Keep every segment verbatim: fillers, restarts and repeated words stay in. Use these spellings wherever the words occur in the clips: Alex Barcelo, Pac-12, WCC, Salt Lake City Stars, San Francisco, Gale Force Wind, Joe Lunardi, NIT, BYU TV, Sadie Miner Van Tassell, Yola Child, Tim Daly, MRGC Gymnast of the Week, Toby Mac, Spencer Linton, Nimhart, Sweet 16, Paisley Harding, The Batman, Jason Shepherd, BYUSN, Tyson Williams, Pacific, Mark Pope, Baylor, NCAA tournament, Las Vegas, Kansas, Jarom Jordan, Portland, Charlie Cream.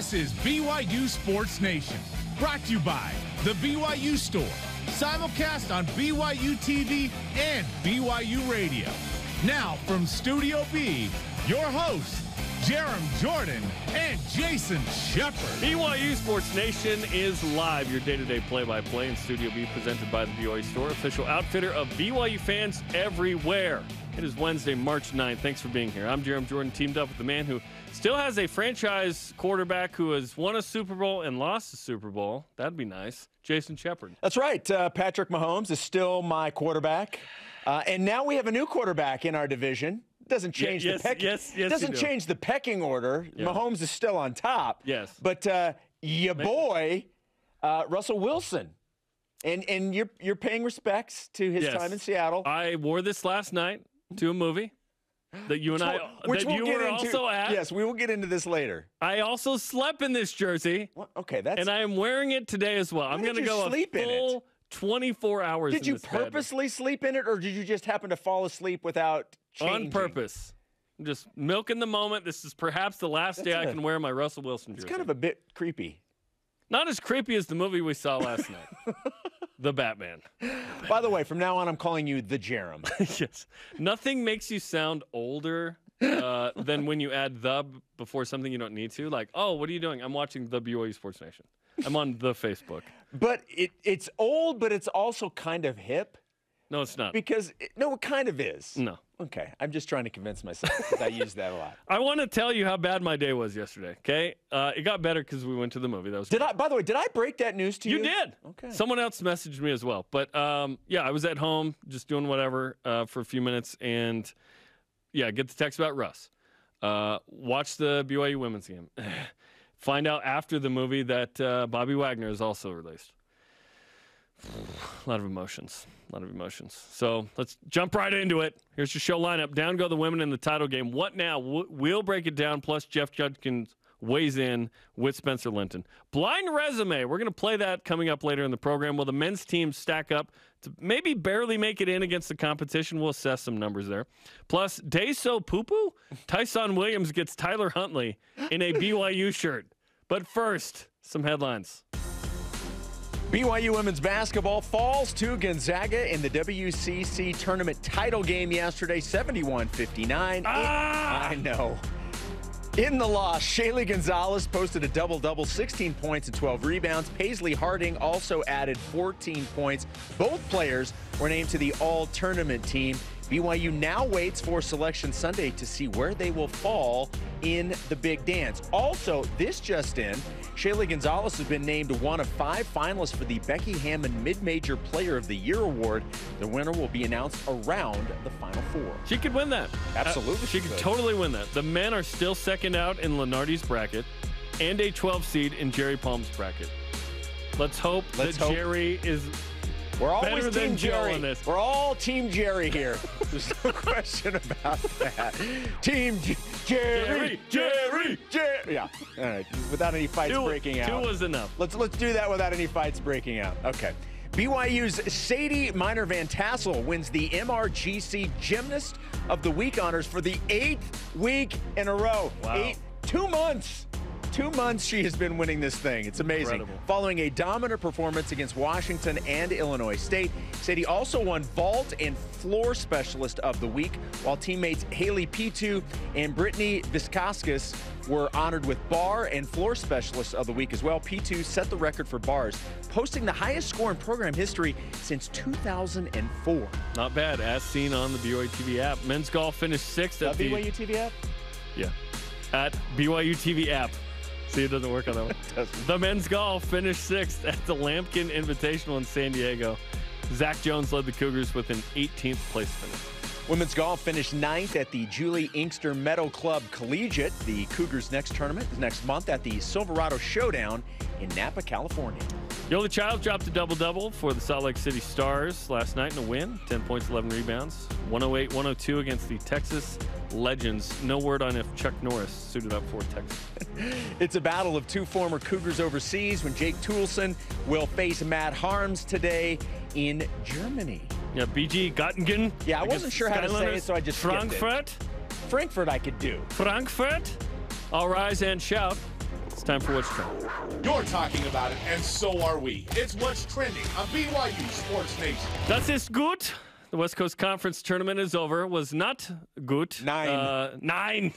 This is B Y U Sports Nation, brought to you by the B Y U Store, simulcast on B Y U T V and B Y U radio. Now from Studio B, your hosts, Jarom Jordan and Jason Shepherd. B Y U Sports Nation is live, your day-to-day play-by-play in Studio B, presented by the B Y U Store, official outfitter of B Y U fans everywhere. It is Wednesday, March ninth. Thanks for being here. I'm Jarom Jordan, teamed up with the man who still has a franchise quarterback who has won a Super Bowl and lost a Super Bowl. That'd be nice. Jason Shepherd. That's right. Uh, Patrick Mahomes is still my quarterback. Uh, and now we have a new quarterback in our division. Doesn't change yeah, yes, the pecking. Yes, yes, doesn't do. change the pecking order. Yeah. Mahomes is still on top. Yes. But uh, your boy, uh, Russell Wilson, and and you're you're paying respects to his yes. time in Seattle. I wore this last night to a movie that you and I, which that you were also at. Yes, we will get into this later. I also slept in this jersey. Well, okay, that's. And I am wearing it today as well. I'm going to go a full twenty-four hours. Did you purposely sleep in it, or did you just happen to fall asleep without changing? On purpose. I'm just milking the moment. This is perhaps the last day I can wear my Russell Wilson jersey. It's kind of a bit creepy. Not as creepy as the movie we saw last night. The Batman. The Batman. By the way, from now on, I'm calling you the Jarom. Yes. Nothing makes you sound older uh, than when you add the before something you don't need to. Like, oh, what are you doing? I'm watching the B Y U Sports Nation. I'm on the Facebook. But it, it's old, but it's also kind of hip. No, it's not. Because, it, no, it kind of is. No. Okay. I'm just trying to convince myself because I use that a lot. I want to tell you how bad my day was yesterday, okay? Uh, it got better because we went to the movie. That was did I, by the way, did I break that news to you? You did. Okay. Someone else messaged me as well. But, um, yeah, I was at home just doing whatever uh, for a few minutes. And, yeah, get the text about Russ. Uh, watch the B Y U women's game. Find out after the movie that uh, Bobby Wagner is also released. A lot of emotions. A lot of emotions. So let's jump right into it. Here's your show lineup. Down go the women in the title game. What now? We'll break it down. Plus, Jeff Judkins weighs in with Spencer Linton. Blind resume. We're going to play that coming up later in the program. Will the men's team stack up to maybe barely make it in against the competition? We'll assess some numbers there. Plus, Deso Pupu? Tyson Williams gets Tyler Huntley in a B Y U shirt. But first, some headlines. B Y U women's basketball falls to Gonzaga in the W C C tournament title game yesterday, seventy-one fifty-nine. Ah! I know. In the loss, Shaylee Gonzalez posted a double-double, sixteen points and twelve rebounds. Paisley Harding also added fourteen points. Both players were named to the all-tournament team. B Y U now waits for Selection Sunday to see where they will fall in the big dance. Also, this just in, Shaylee Gonzalez has been named one of five finalists for the Becky Hammond Mid-Major Player of the Year Award. The winner will be announced around the Final Four. She could win that. Absolutely. Uh, she could totally win that. The men are still second out in Lunardi's bracket and a twelve seed in Jerry Palm's bracket. Let's hope Let's that hope. Jerry is... We're always Team Jerry. This. We're all Team Jerry here. There's no question about that. Team J Jerry, Jerry, Jerry, Jerry. Yeah. All right. Without any fights two, breaking out. Two was enough. Let's let's do that without any fights breaking out. Okay. B Y U's Sadie Miner Van Tassell wins the M R G C Gymnast of the Week honors for the eighth week in a row. Wow. Eight, two months. Two months she has been winning this thing. It's amazing. Incredible. Following a dominant performance against Washington and Illinois State, Sadie also won Vault and Floor Specialist of the Week, while teammates Haley Pitu and Brittany Viscoskis were honored with Bar and Floor Specialist of the Week as well. Pitu set the record for bars, posting the highest score in program history since two thousand four. Not bad, as seen on the B Y U T V app. Men's golf finished sixth at uh, the... B Y U T V app? Yeah, at B Y U T V app. See, it doesn't work on that one. The men's golf finished sixth at the Lampkin Invitational in San Diego. Zach Jones led the Cougars with an eighteenth place finish. Women's golf finished ninth at the Julie Inkster Meadow Club Collegiate. The Cougars' next tournament is next month at the Silverado Showdown in Napa, California. Yola Child dropped a double-double for the Salt Lake City Stars last night in a win. ten points, eleven rebounds. one oh eight one oh two against the Texas Legends. No word on if Chuck Norris suited up for Texas. It's a battle of two former Cougars overseas when Jake Toulson will face Matt Harms today in Germany. Yeah, B G Göttingen. Yeah, I wasn't sure how to say it, so I just Frankfurt. Frankfurt I could do. Frankfurt. All rise and shout. It's time for What's Trending. You're talking about it, and so are we. It's What's Trending on B Y U Sports Nation. Das ist gut. The West Coast Conference tournament is over. Was not gut. Nein. Uh, nein.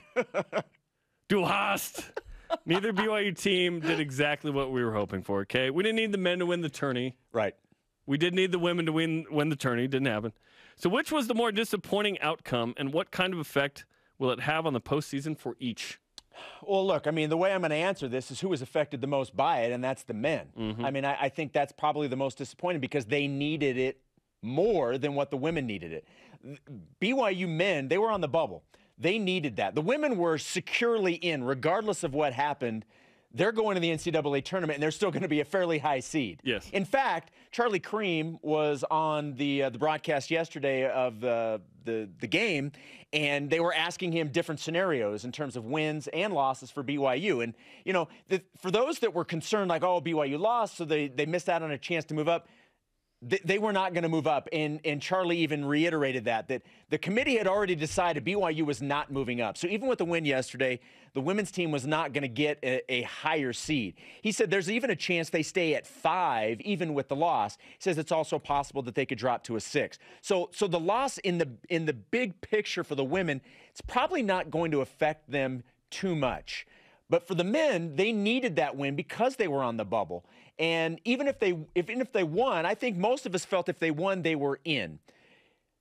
Du hast. Neither B Y U team did exactly what we were hoping for, okay? We didn't need the men to win the tourney. Right. We did need the women to win, win the tourney. Didn't happen. So which was the more disappointing outcome, and what kind of effect will it have on the postseason for each? Well, look, I mean, the way I'm going to answer this is who was affected the most by it, and that's the men. Mm-hmm. I mean, I, I think that's probably the most disappointing because they needed it more than what the women needed it. B Y U men, they were on the bubble. They needed that. The women were securely in, regardless of what happened. They're going to the N C double A tournament, and they're still going to be a fairly high seed. Yes. In fact, Charlie Cream was on the uh, the broadcast yesterday of uh, the the game, and they were asking him different scenarios in terms of wins and losses for B Y U. And you know, the, for those that were concerned, like, oh, B Y U lost, so they they missed out on a chance to move up. They, they were not going to move up, and and Charlie even reiterated that that the committee had already decided B Y U was not moving up. So even with the win yesterday, the women's team was not going to get a, a higher seed. He said there's even a chance they stay at five, even with the loss. He says it's also possible that they could drop to a six. So so the loss in the in the big picture for the women, it's probably not going to affect them too much. But for the men, they needed that win because they were on the bubble. And even if they if, even if they won, I think most of us felt if they won, they were in.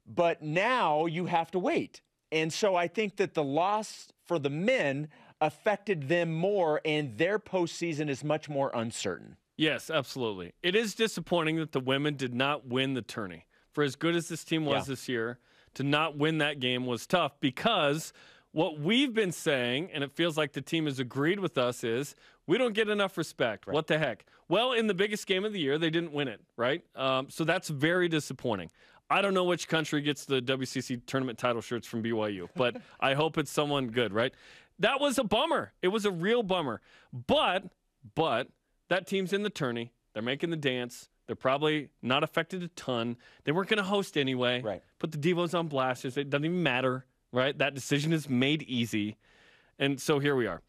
But now you have to wait. And so I think that the loss for the men affected them more, and their postseason is much more uncertain. Yes, absolutely. It is disappointing that the women did not win the tourney. For as good as this team was yeah. this year, to not win that game was tough because what we've been saying, and it feels like the team has agreed with us, is we don't get enough respect. Right. What the heck? Well, in the biggest game of the year, they didn't win it, right? Um, so that's very disappointing. I don't know which country gets the W C C tournament title shirts from B Y U, but I hope it's someone good, right? That was a bummer. It was a real bummer. But, but, that team's in the tourney. They're making the dance. They're probably not affected a ton. They weren't going to host anyway. Right. Put the Devos on blasters. It doesn't even matter. Right? That decision is made easy. And so here we are.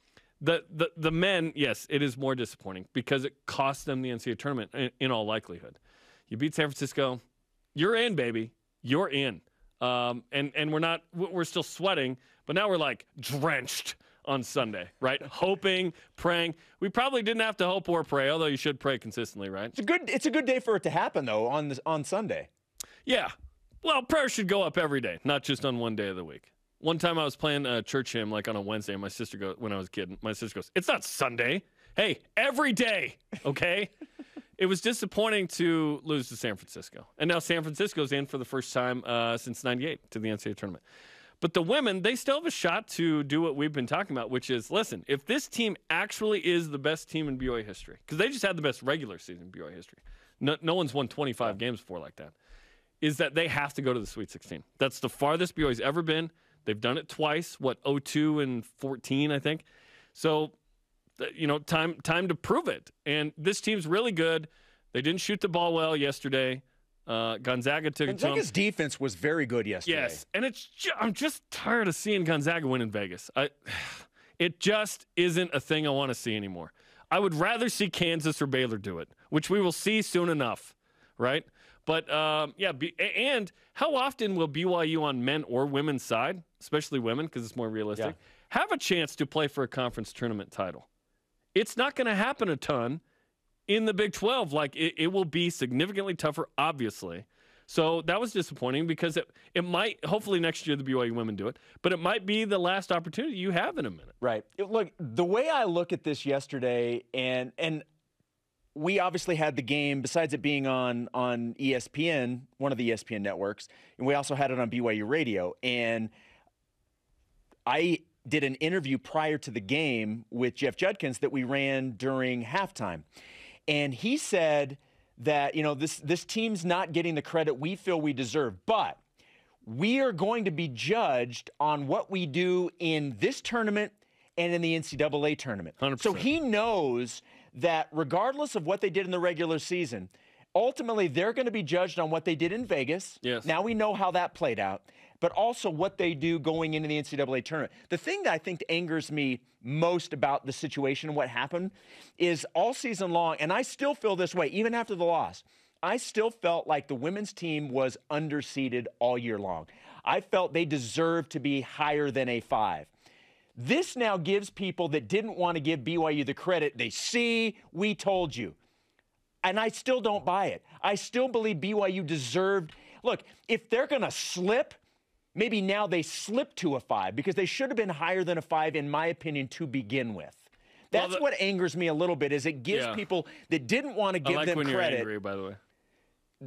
The, the, the men, yes, it is more disappointing because it cost them the N C double A tournament in, in all likelihood. You beat San Francisco, you're in, baby. You're in. Um, and, and we're not, we're still sweating, but now we're like drenched on Sunday, right? Hoping, praying. We probably didn't have to hope or pray, although you should pray consistently, right? It's a good, it's a good day for it to happen, though, on, this, on Sunday. Yeah. Well, prayer should go up every day, not just on one day of the week. One time I was playing a church hymn like on a Wednesday, and my sister goes, when I was a kid, my sister goes, it's not Sunday. Hey, every day, okay? It was disappointing to lose to San Francisco. And now San Francisco's in for the first time uh, since ninety-eight to the N C double A tournament. But the women, they still have a shot to do what we've been talking about, which is, listen, if this team actually is the best team in B Y U history, because they just had the best regular season in B Y U history. No, no one's won twenty-five games before like that, is that they have to go to the Sweet sixteen. That's the farthest B Y U's ever been. They've done it twice, what, oh two and fourteen, I think. So, you know, time time to prove it. And this team's really good. They didn't shoot the ball well yesterday. Uh, Gonzaga took it to Gonzaga's defense was very good yesterday. Yes, and it's ju I'm just tired of seeing Gonzaga win in Vegas. I, it just isn't a thing I want to see anymore. I would rather see Kansas or Baylor do it, which we will see soon enough, right? But, um, yeah, B and how often will B Y U on men or women's side, especially women because it's more realistic, yeah. have a chance to play for a conference tournament title? It's not going to happen a ton in the Big twelve. Like, it, it will be significantly tougher, obviously. So that was disappointing because it, it might, hopefully next year the B Y U women do it, but it might be the last opportunity you have in a minute. Right. Look, the way I look at this yesterday and and – we obviously had the game, besides it being on, on E S P N, one of the E S P N networks, and we also had it on B Y U radio. And I did an interview prior to the game with Jeff Judkins that we ran during halftime. And he said that, you know, this, this team's not getting the credit we feel we deserve, but we are going to be judged on what we do in this tournament and in the N C double A tournament. one hundred percent. So he knows that regardless of what they did in the regular season, ultimately they're going to be judged on what they did in Vegas. Yes. Now we know how that played out, but also what they do going into the N C double A tournament. The thing that I think angers me most about the situation and what happened is all season long, and I still feel this way, even after the loss, I still felt like the women's team was underseeded all year long. I felt they deserved to be higher than a five. This now gives people that didn't want to give B Y U the credit, they see, we told you. And I still don't buy it. I still believe B Y U deserved. Look, if they're going to slip, maybe now they slip to a five, because they should have been higher than a five, in my opinion, to begin with. That's well, the, what angers me a little bit, is it gives yeah. people that didn't want to give I like them when credit. You're angry, by the way.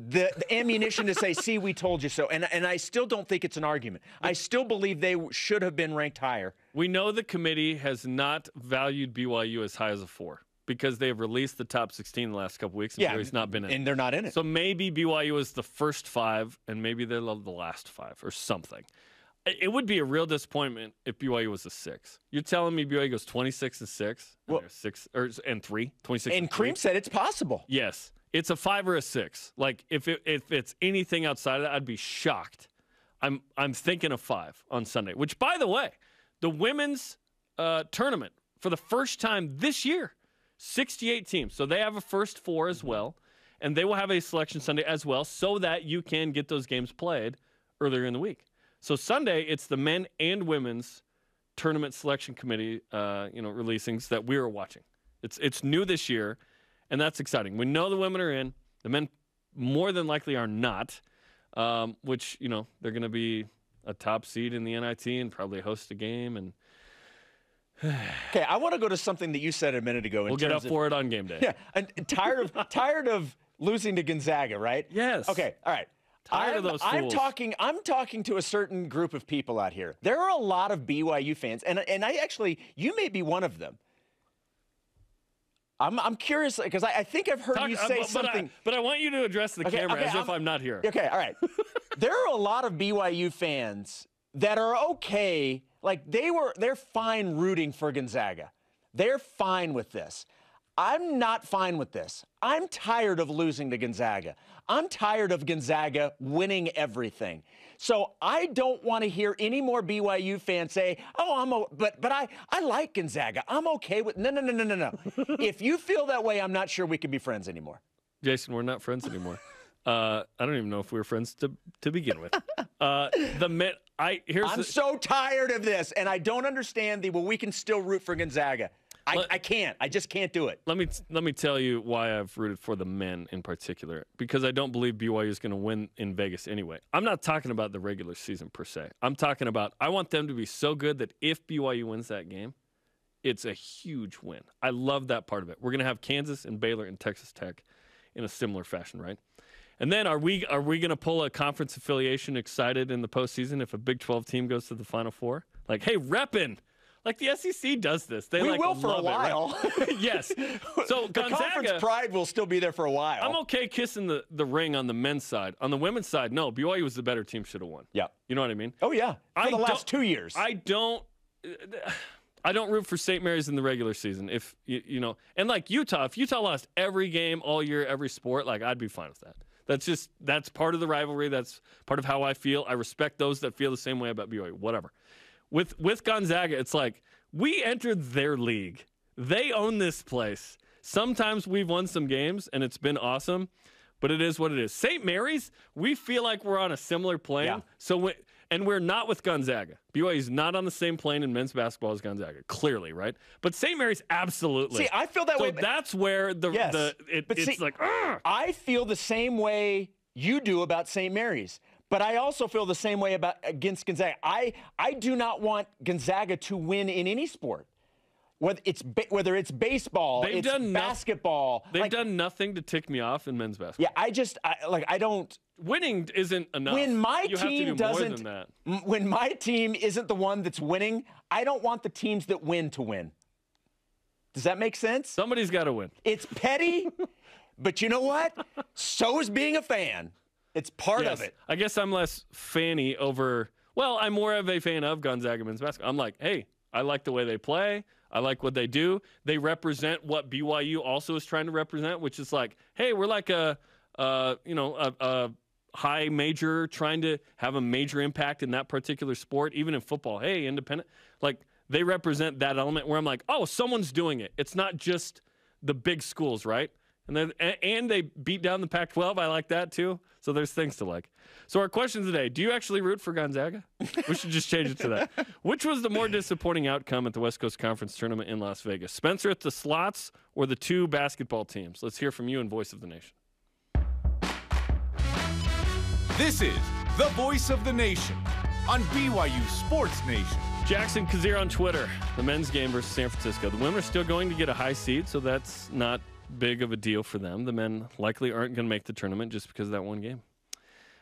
The, the ammunition to say, see, we told you so. And, and I still don't think it's an argument. I still believe they should have been ranked higher. We know the committee has not valued B Y U as high as a four, because they've released the top sixteen the last couple weeks, and yeah, Jerry's not been in and it. They're not in it. So maybe B Y U was the first five, and maybe they love the last five or something. It would be a real disappointment if B Y U was a six. You're telling me B Y U goes twenty-six and six, well, and six or and three, twenty-six. And, and Cream three? Said it's possible. Yes. It's a five or a six. Like, if it, if it's anything outside of that, I'd be shocked. I'm I'm thinking a five on Sunday. Which, by the way, the women's uh, tournament for the first time this year, sixty-eight teams. So they have a first four as well, and they will have a selection Sunday as well, so that you can get those games played earlier in the week. So Sunday, it's the men and women's tournament selection committee, uh, you know, releasings that we are watching. It's it's new this year. And that's exciting. We know the women are in. The men more than likely are not, um, which, you know, they're going to be a top seed in the N I T and probably host a game. And okay, I want to go to something that you said a minute ago. In we'll get up of, for it on game day. Yeah, and tired of tired of losing to Gonzaga, right? Yes. Okay, all right. Tired I'm, of those I'm fools. talking. I'm talking to a certain group of people out here. There are a lot of B Y U fans, and and I actually, you may be one of them. I'm, I'm curious, because I, I think I've heard Talk, you say uh, but something. I, but I want you to address the okay, camera okay, as I'm, if I'm not here. Okay, all right. There are a lot of B Y U fans that are okay. Like, they were, they're fine rooting for Gonzaga. They're fine with this. I'm not fine with this. I'm tired of losing to Gonzaga. I'm tired of Gonzaga winning everything. So I don't want to hear any more B Y U fans say, oh, I'm a, but but I, I like Gonzaga. I'm okay with, no, no, no, no, no, no. If you feel that way, I'm not sure we can be friends anymore. Jason, we're not friends anymore. uh, I don't even know if we were friends to, to begin with. Uh, the men, I, here's I'm the, so tired of this, and I don't understand the, well, we can still root for Gonzaga. I, I can't. I just can't do it. Let me let me tell you why I've rooted for the men in particular, because I don't believe B Y U is going to win in Vegas anyway. I'm not talking about the regular season per se. I'm talking about I want them to be so good that if B Y U wins that game, it's a huge win. I love that part of it. We're going to have Kansas and Baylor and Texas Tech in a similar fashion, right? And then are we are we going to pull a conference affiliation excited in the postseason if a Big twelve team goes to the Final Four? Like, hey, reppin'. Like, the S E C does this. They we like will for a while. It, right? Yes. So the Gonzaga, conference pride will still be there for a while. I'm okay kissing the, the ring on the men's side. On the women's side, no. B Y U was the better team, should have won. Yeah. You know what I mean? Oh, yeah. For I the last two years. I don't I don't root for Saint Mary's in the regular season. If, you, you know, and like Utah, if Utah lost every game, all year, every sport, like, I'd be fine with that. That's just, that's part of the rivalry. That's part of how I feel. I respect those that feel the same way about B Y U. Whatever. With with Gonzaga, it's like, we entered their league. They own this place. Sometimes we've won some games, and it's been awesome, but it is what it is. Saint Mary's, we feel like we're on a similar plane, yeah. So we, and we're not with Gonzaga. B Y U's not on the same plane in men's basketball as Gonzaga, clearly, right? But Saint Mary's, absolutely. See, I feel that so way. So that's where the, yes. the it, it's see, like, argh. I feel the same way you do about Saint Mary's. But I also feel the same way about against Gonzaga. I, I do not want Gonzaga to win in any sport, whether it's whether it's baseball, they've it's done basketball. No, they've like, done nothing to tick me off in men's basketball. Yeah, I just I, like I don't. Winning isn't enough. When my you team have to do doesn't, more than that. When my team isn't the one that's winning, I don't want the teams that win to win. Does that make sense? Somebody's got to win. It's petty, but you know what? So is being a fan. It's part yes. of it. I guess I'm less fanny over, well, I'm more of a fan of Gonzaga men's basketball. I'm like, hey, I like the way they play. I like what they do. They represent what B Y U also is trying to represent, which is like, hey, we're like a, uh, you know, a, a high major, trying to have a major impact in that particular sport, even in football. Hey, independent, like they represent that element where I'm like, oh, someone's doing it. It's not just the big schools, right? And then, and they beat down the Pac twelve. I like that too. So there's things to like. So our question today: do you actually root for Gonzaga? We should just change it to that. Which was the more disappointing outcome at the West Coast Conference tournament in Las Vegas? Spencer at the slots or the two basketball teams? Let's hear from you in Voice of the Nation. This is the Voice of the Nation on B Y U Sports Nation. Jackson Kazir on Twitter: the men's game versus San Francisco. The women are still going to get a high seed, so that's not big of a deal for them. The men likely aren't going to make the tournament just because of that one game.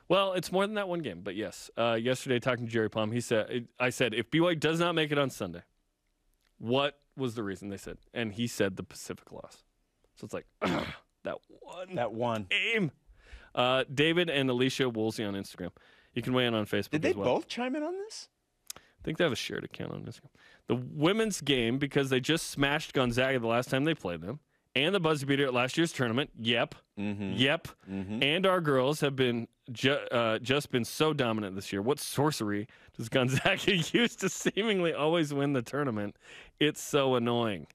Well, it's more than that one game, but yes. Uh, yesterday, talking to Jerry Palm, he said, I said, if B Y U does not make it on Sunday, what was the reason? They said, and he said the Pacific loss. So it's like, that one that one game. Uh, David and Alicia Woolsey on Instagram. You can weigh in on Facebook as well. Did they both chime in on this? I think they have a shared account on Instagram. The women's game, because they just smashed Gonzaga the last time they played them, and the buzzer beater at last year's tournament. Yep. Mm-hmm. Yep. Mm-hmm. And our girls have been ju uh, just been so dominant this year. What sorcery does Gonzaga use to seemingly always win the tournament? It's so annoying.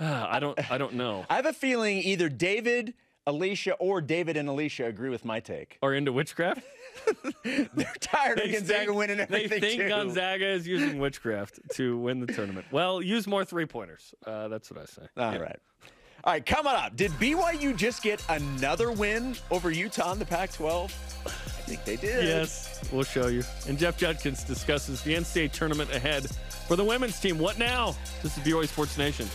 Uh, I don't I don't know. I have a feeling either David, Alicia, or David and Alicia agree with my take. Or into witchcraft? They're tired they of Gonzaga think, winning everything. They think too. Gonzaga is using witchcraft to win the tournament. Well, use more three-pointers. Uh, that's what I say. All yeah. right. All right, coming up, did B Y U just get another win over Utah in the Pac twelve? I think they did. Yes, we'll show you. And Jeff Judkins discusses the N C double A tournament ahead for the women's team. What now? This is B Y U Sports Nation.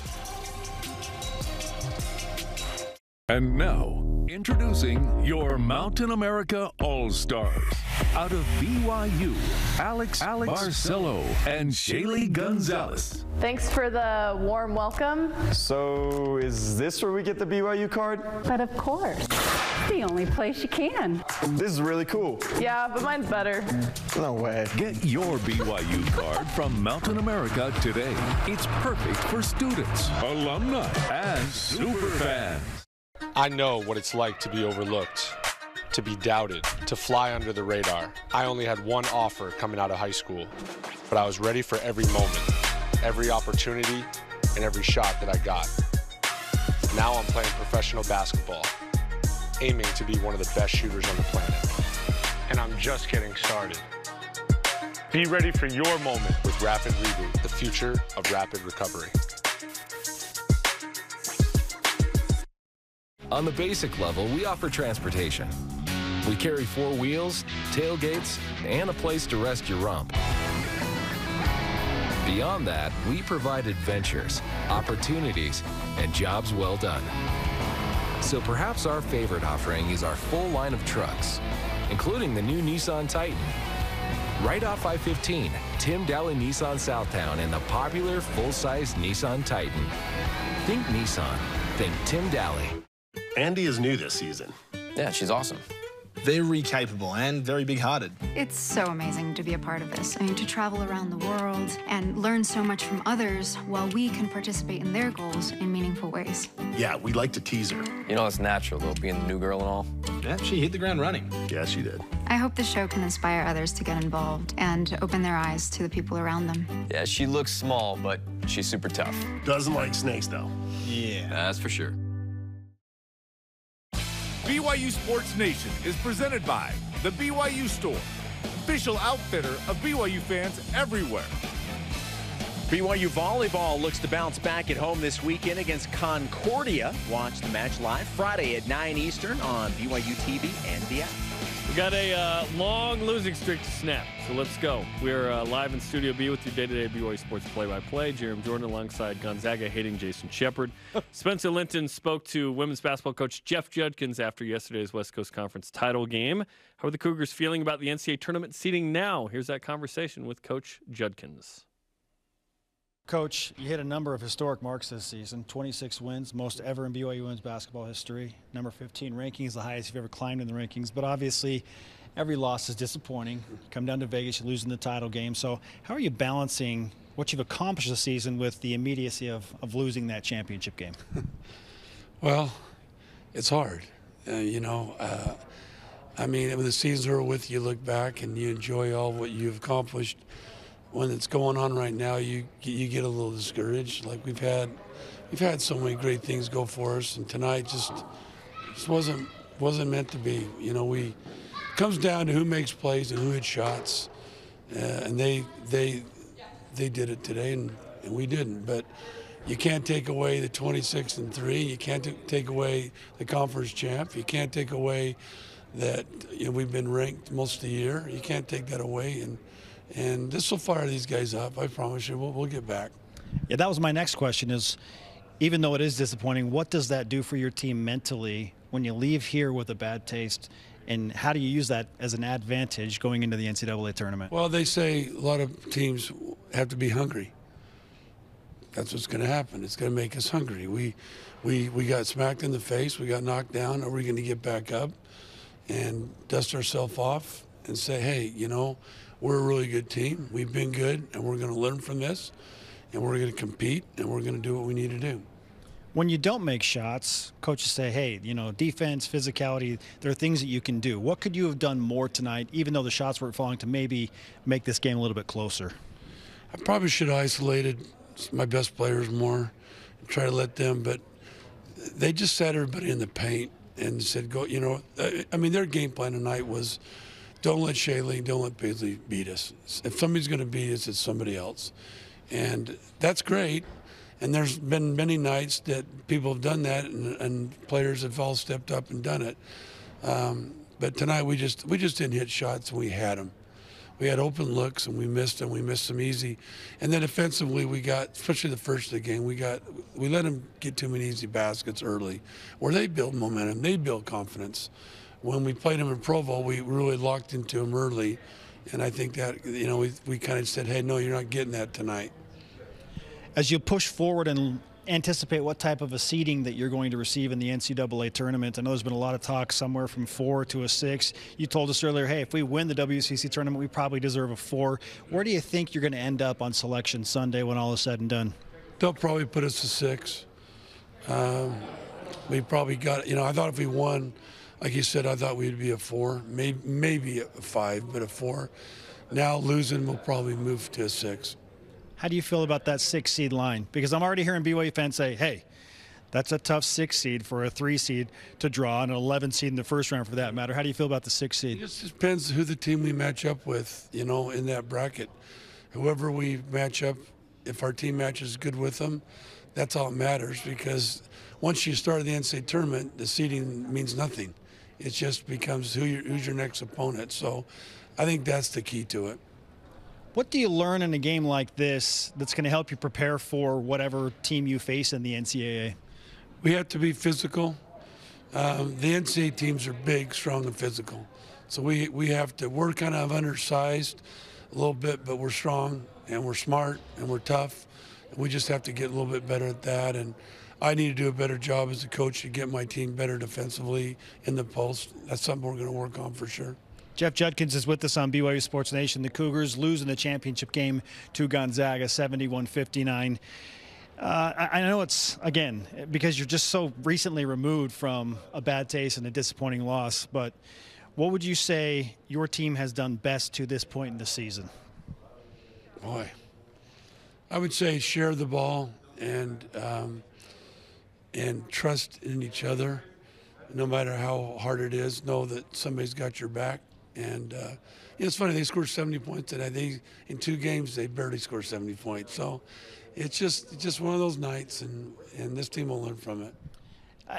And now, introducing your Mountain America All-Stars. Out of B Y U, Alex, Alex Barcelo and Shaylee Gonzalez. Thanks for the warm welcome. So, is this where we get the B Y U card? But of course. The only place you can. This is really cool. Yeah, but mine's better. No way. Get your B Y U card from Mountain America today. It's perfect for students, alumni, and super fans. I know what it's like to be overlooked, to be doubted, to fly under the radar. I only had one offer coming out of high school, but I was ready for every moment, every opportunity, and every shot that I got. Now I'm playing professional basketball, aiming to be one of the best shooters on the planet. And I'm just getting started. Be ready for your moment with Rapid Reboot, the future of rapid recovery. On the basic level, we offer transportation. We carry four wheels, tailgates, and a place to rest your rump. Beyond that, we provide adventures, opportunities, and jobs well done. So perhaps our favorite offering is our full line of trucks, including the new Nissan Titan. Right off I fifteen, Tim Daly Nissan Southtown, and the popular full-size Nissan Titan. Think Nissan, think Tim Daly. Andy is new this season. Yeah, she's awesome. Very capable and very big-hearted. It's so amazing to be a part of this. I mean, to travel around the world and learn so much from others while we can participate in their goals in meaningful ways. Yeah, we like to tease her. You know, it's natural, though, being the new girl and all. Yeah, she hit the ground running. Yeah, she did. I hope the show can inspire others to get involved and open their eyes to the people around them. Yeah, she looks small, but she's super tough. Doesn't like snakes, though. Yeah. That's for sure. B Y U Sports Nation is presented by the B Y U Store, official outfitter of B Y U fans everywhere. B Y U volleyball looks to bounce back at home this weekend against Concordia. Watch the match live Friday at nine Eastern on B Y U T V and the app. We got a uh, long losing streak to snap, so let's go. We're uh, live in Studio B with your day-to-day B Y U Sports play-by-play. Jarom Jordan alongside Gonzaga hating Jason Shepherd. Spencer Linton spoke to women's basketball coach Jeff Judkins after yesterday's West Coast Conference title game. How are the Cougars feeling about the N C double A tournament seeding now? Here's that conversation with Coach Judkins. Coach, you hit a number of historic marks this season, twenty-six wins, most ever in B Y U women's basketball history. Number fifteen rankings, the highest you've ever climbed in the rankings. But obviously, every loss is disappointing. You come down to Vegas, you're losing the title game. So how are you balancing what you've accomplished this season with the immediacy of, of losing that championship game? Well, it's hard. uh, you know, uh, I mean, when the seasons are with you, look back and you enjoy all what you've accomplished. When it's going on right now, you you get a little discouraged. Like we've had, we've had so many great things go for us, and tonight just just wasn't wasn't meant to be. You know, we it comes down to who makes plays and who hits shots, uh, and they they they did it today, and, and we didn't. But you can't take away the twenty-six and three. You can't take away the conference champ. You can't take away that, you know, we've been ranked most of the year. You can't take that away, and and this will fire these guys up. I promise you, we'll, we'll get back. Yeah, that was my next question is, even though it is disappointing, what does that do for your team mentally when you leave here with a bad taste, and how do you use that as an advantage going into the N C double A tournament? Well, they say a lot of teams have to be hungry. That's what's going to happen. It's going to make us hungry. We, we, we got smacked in the face. We got knocked down. Are we going to get back up and dust ourselves off and say, hey, you know, we're a really good team. We've been good, and we're going to learn from this, and we're going to compete, and we're going to do what we need to do. When you don't make shots, coaches say, hey, you know, defense, physicality, there are things that you can do. What could you have done more tonight, even though the shots weren't falling, to maybe make this game a little bit closer? I probably should have isolated my best players more and try to let them, but they just sat everybody in the paint and said, go, you know, I mean, their game plan tonight was, don't let Shaylee, don't let Paisley beat us. If somebody's going to beat us, it's somebody else. And that's great. And there's been many nights that people have done that, and, and players have all stepped up and done it. Um, but tonight we just we just didn't hit shots. We had them. We had open looks, and we missed them. We missed them easy. And then offensively, we got, especially the first of the game, we got we let them get too many easy baskets early, where they build momentum, they build confidence. When we played them in Provo, we really locked into them early, and I think that, you know, we, we kind of said, hey, no, you're not getting that tonight. As you push forward and anticipate what type of a seeding that you're going to receive in the N C double A tournament, I know there's been a lot of talk somewhere from four to a six. You told us earlier, hey, if we win the W C C tournament, we probably deserve a four. Where do you think you're going to end up on Selection Sunday when all is said and done? They'll probably put us to six. Um, we probably got, you know, I thought if we won, like you said, I thought we'd be a four, maybe, maybe a five, but a four. Now losing, we'll probably move to a six. How do you feel about that six seed line? Because I'm already hearing B Y U fans say, hey, that's a tough six seed for a three seed to draw, and an eleven seed in the first round for that matter. How do you feel about the six seed? It just depends who the team we match up with, you know, in that bracket. Whoever we match up, if our team matches good with them, that's all that matters, because once you start the N C double A tournament, the seeding means nothing. It just becomes who you're, who's your next opponent. So I think that's the key to it. What do you learn in a game like this that's going to help you prepare for whatever team you face in the N C double A? We have to be physical. Um, the N C double A teams are big, strong, and physical. So we, we have to, we're kind of undersized a little bit, but we're strong, and we're smart, and we're tough. And we just have to get a little bit better at that. And I need to do a better job as a coach to get my team better defensively in the post. That's something we're going to work on for sure. Jeff Judkins is with us on B Y U Sports Nation. The Cougars losing the championship game to Gonzaga, seventy-one fifty-nine. Uh, I, I know it's, again, because you're just so recently removed from a bad taste and a disappointing loss, but what would you say your team has done best to this point in the season? Boy, I would say share the ball and um, and trust in each other, no matter how hard it is. Know that somebody's got your back. And uh, you know, it's funny, they scored seventy points today. They, in two games, they barely scored seventy points. So it's just it's just one of those nights, and, and this team will learn from it.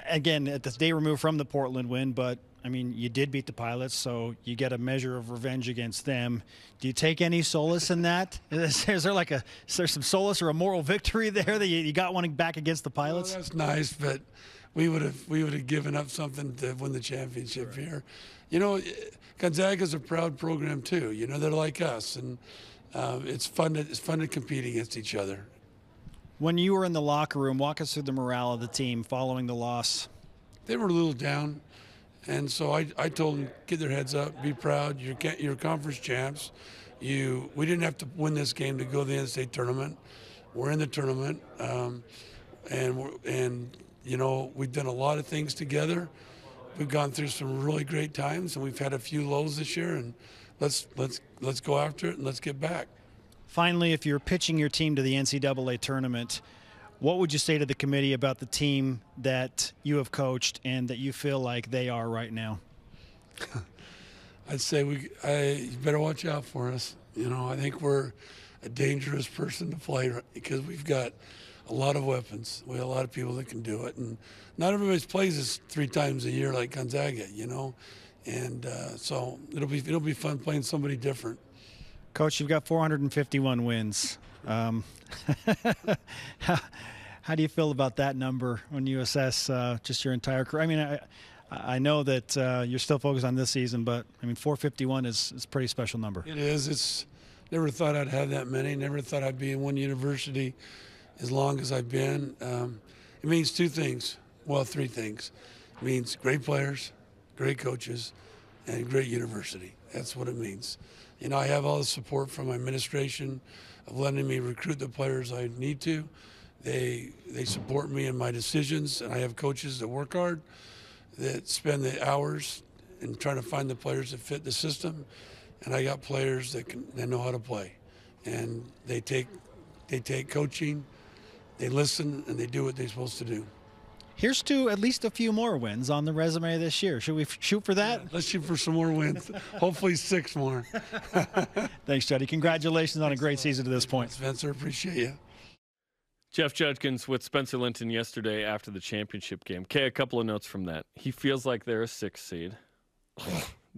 Again, at the day removed from the Portland win, but, I mean, you did beat the Pilots, so you get a measure of revenge against them. Do you take any solace in that? Is there, is there like a is there some solace or a moral victory there that you, you got one back against the Pilots? Well, that's nice, but we would have we would have given up something to win the championship right here. You know, Gonzaga's a proud program too. You know, they're like us, and um, it's fun to, it's fun to compete against each other. When you were in the locker room, walk us through the morale of the team following the loss. They were a little down. And so I, I told them, get their heads up, be proud. You're, you're conference champs. You, we didn't have to win this game to go to the N C double A tournament. We're in the tournament, um, and we're, and you know, we've done a lot of things together. we've gone through some really great times, and we've had a few lows this year, and let's let's let's go after it and let's get back. Finally, if you're pitching your team to the N C double A tournament, what would you say to the committee about the team that you have coached and that you feel like they are right now? I'd say we I, you better watch out for us. You know, I think we're a dangerous person to play because we've got a lot of weapons. We have a lot of people that can do it, and not everybody plays this three times a year like Gonzaga, you know. And uh, so it'll be it'll be fun playing somebody different. Coach, you've got four hundred fifty-one wins. Um, how, how do you feel about that number when you assess uh, just your entire career? I mean, I I know that uh, you're still focused on this season, but I mean, four fifty-one is is a pretty special number. It is. It's never thought I'd have that many. Never thought I'd be in one university as long as I've been. Um, it means two things. Well, three things. It means great players, great coaches, and great university. That's what it means. You know, I have all the support from my administration of letting me recruit the players I need to. They they support me in my decisions, and I have coaches that work hard, that spend the hours in trying to find the players that fit the system. And I got players that can that know how to play, and they take they take coaching, they listen, and they do what they're supposed to do. Here's to at least a few more wins on the resume this year. Should we shoot for that? Yeah, let's shoot for some more wins. Hopefully six more. Thanks, Juddy. Congratulations on a great season to this point. Spencer, appreciate you. Jeff Judkins with Spencer Linton yesterday after the championship game. Okay, a couple of notes from that. He feels like they're a six seed.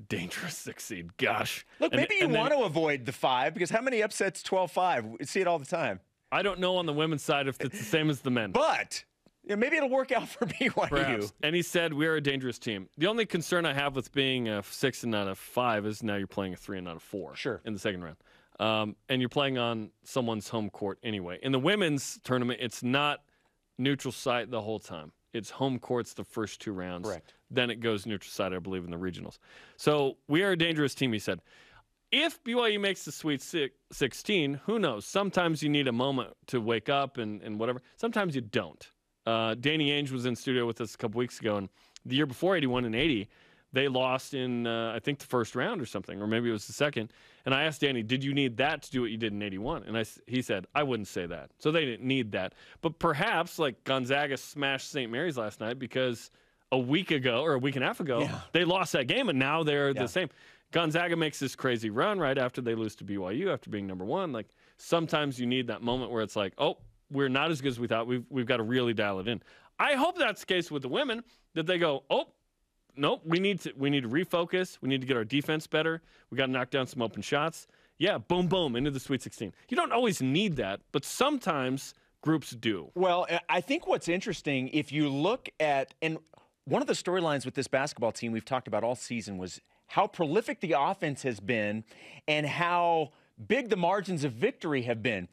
Dangerous six seed. Gosh. Look, maybe and, you and want then, to avoid the five, because how many upsets twelve five? We see it all the time. I don't know on the women's side if it's the same as the men. But yeah, maybe it'll work out for B Y U. Perhaps. And he said, we're a dangerous team. The only concern I have with being a six and not a five is now you're playing a three and not a four. Sure. In the second round. Um, and you're playing on someone's home court anyway. In the women's tournament, it's not neutral site the whole time. It's home courts the first two rounds. Correct. Then it goes neutral site, I believe, in the regionals. So we are a dangerous team, he said. If B Y U makes the Sweet sixteen, who knows? Sometimes you need a moment to wake up and, and whatever. Sometimes you don't. Uh, Danny Ainge was in studio with us a couple weeks ago, and the year before, eighty-one and eighty, they lost in, uh, I think, the first round or something, or maybe it was the second. And I asked Danny, did you need that to do what you did in eighty-one? And I, he said, I wouldn't say that. So they didn't need that. But perhaps, like, Gonzaga smashed Saint Mary's last night because a week ago or a week and a half ago, yeah. they lost that game, and now they're yeah. the same. Gonzaga makes this crazy run right after they lose to B Y U after being number one. Like, sometimes you need that moment where it's like, oh, we're not as good as we thought. We've, we've got to really dial it in. I hope that's the case with the women, that they go, oh, nope, we need to we need to refocus. We need to get our defense better. We got to knock down some open shots. Yeah, boom, boom, into the Sweet sixteen. You don't always need that, but sometimes groups do. Well, I think what's interesting, if you look at, and one of the storylines with this basketball team we've talked about all season was how prolific the offense has been and how big the margins of victory have been.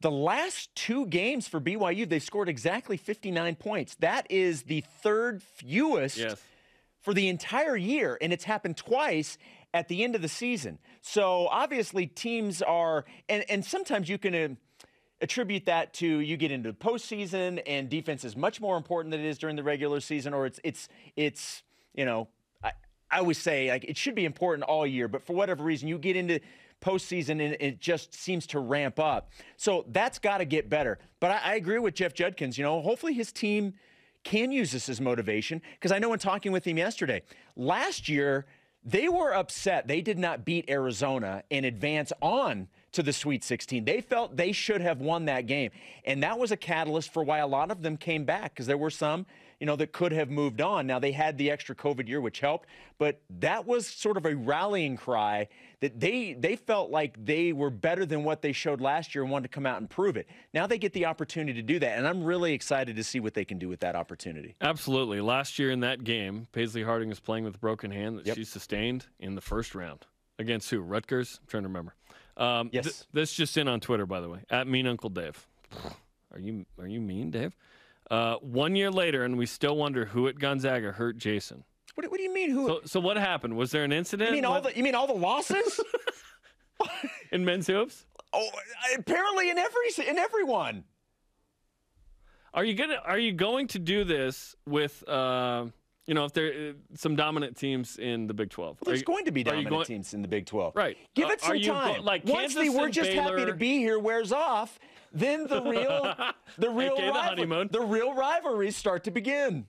The last two games for B Y U, they scored exactly fifty-nine points. That is the third fewest yes. for the entire year, and it's happened twice at the end of the season. So obviously teams are, and, and sometimes you can uh, attribute that to you get into the postseason and defense is much more important than it is during the regular season, or it's, it's, it's you know, I, I always say like it should be important all year, but for whatever reason you get into postseason and it just seems to ramp up. So that's got to get better. But I, I agree with Jeff Judkins. You know, hopefully his team can use this as motivation, because I know in talking with him yesterday, last year they were upset they did not beat Arizona and advance on to the Sweet sixteen. They felt they should have won that game, and that was a catalyst for why a lot of them came back, because there were some, you know, that could have moved on. Now they had the extra COVID year, which helped, but that was sort of a rallying cry that they they felt like they were better than what they showed last year and wanted to come out and prove it. Now they get the opportunity to do that, and I'm really excited to see what they can do with that opportunity. Absolutely. Last year in that game, Paisley Harding was playing with a broken hand that yep. she sustained in the first round. Against who? Rutgers? I'm trying to remember. Um, yes. Th this just in on Twitter, by the way, at Mean Uncle Dave. Are you are you mean, Dave? Uh, one year later, and we still wonder who at Gonzaga hurt Jason. What, what do you mean who? So, so what happened? Was there an incident? You mean all the, you mean all the losses in men's hoops? Oh, apparently in every in everyone. Are you gonna Are you going to do this with? Uh, you know, if there uh, some dominant teams in the Big twelve. There's you, going to be dominant going, teams in the Big twelve. Right. Give it uh, some time. Go, like Once Kansas the we're just Baylor. happy to be here wears off, then the real the real okay, rivalry, the, the real rivalries start to begin.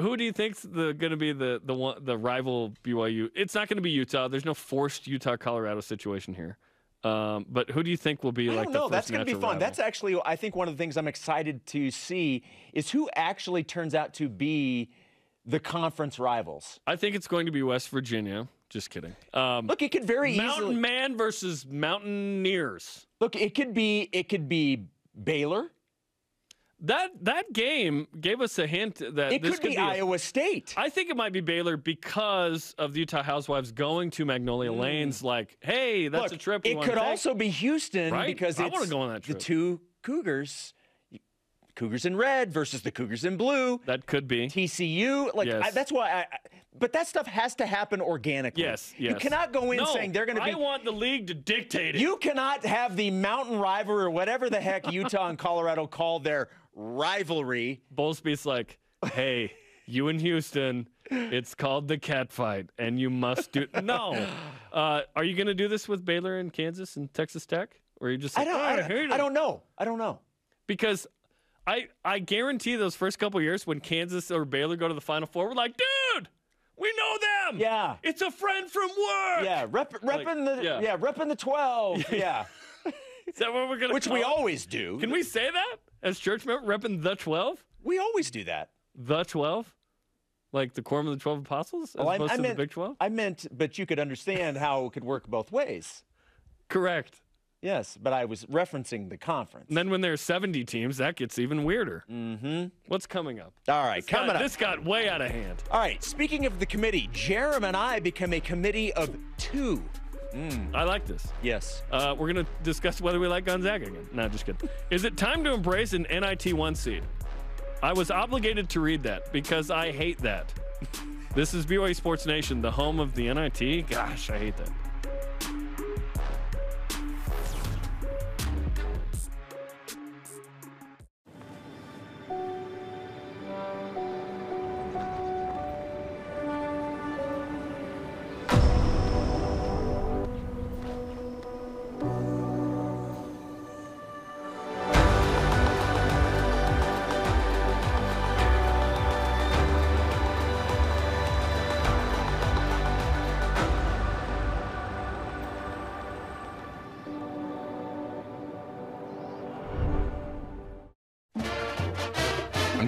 Who do you think's the going to be the the one the rival B Y U? It's not going to be Utah. There's no forced Utah-Colorado situation here. Um, but who do you think will be I like don't know. the first That's going to be fun. Rival? That's actually, I think, one of the things I'm excited to see is who actually turns out to be the conference rivals. I think it's going to be West Virginia. Just kidding. Um, Look, it could very Mountain easily. Mountain Man versus Mountaineers. Look, it could be. It could be Baylor. That that game gave us a hint that it this could be, could be Iowa a, State. I think it might be Baylor because of the Utah Housewives going to Magnolia mm. Lanes. Like, hey, that's Look, a trip. We it could take. also be Houston right? because I it's go on that trip. the two Cougars, Cougars in red versus the Cougars in blue. That could be T C U. Like yes. I, that's why. I, but that stuff has to happen organically. Yes, yes. You cannot go in no, saying they're going to be. I want the league to dictate it. You cannot have the mountain rival or whatever the heck Utah and Colorado call their rivalry. Bowlesby's like, hey, you in Houston, it's called the cat fight, and you must do it. No. Uh, are you going to do this with Baylor and Kansas and Texas Tech? Or are you just like, I don't, oh, I, don't I don't know. I don't know. Because I, I guarantee those first couple years when Kansas or Baylor go to the Final Four, we're like, dude, we know them. Yeah. It's a friend from work. Yeah, rep, repping like, the, yeah. Yeah, repping the twelve. Yeah. Is that what we're going to Which call? we always do. Can we say that? As church member, repping the twelve? We always do that. The twelve? Like the quorum of the twelve apostles as well, I, opposed I to meant, the Big twelve? I meant, but you could understand how it could work both ways. Correct. Yes, but I was referencing the conference. And then when there are seventy teams, that gets even weirder. Mm-hmm. What's coming up? All right, this coming got, up. This got way out of hand. All right, speaking of the committee, Jarom and I become a committee of two. Mm. I like this. Yes. Uh, we're going to discuss whether we like Gonzaga again. No, just kidding. Is it time to embrace an N I T one seed? I was obligated to read that because I hate that. This is B Y U Sports Nation, the home of the N I T. Gosh, I hate that.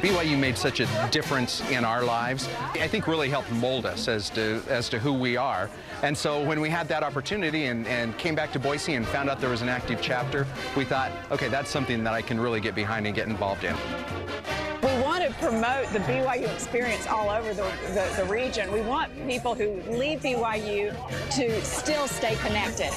B Y U made such a difference in our lives. I think really helped mold us as to as to who we are. And so when we had that opportunity and, and came back to Boise and found out there was an active chapter, we thought, okay, that's something that I can really get behind and get involved in. We want to promote the B Y U experience all over the, the, the region. We want people who leave B Y U to still stay connected.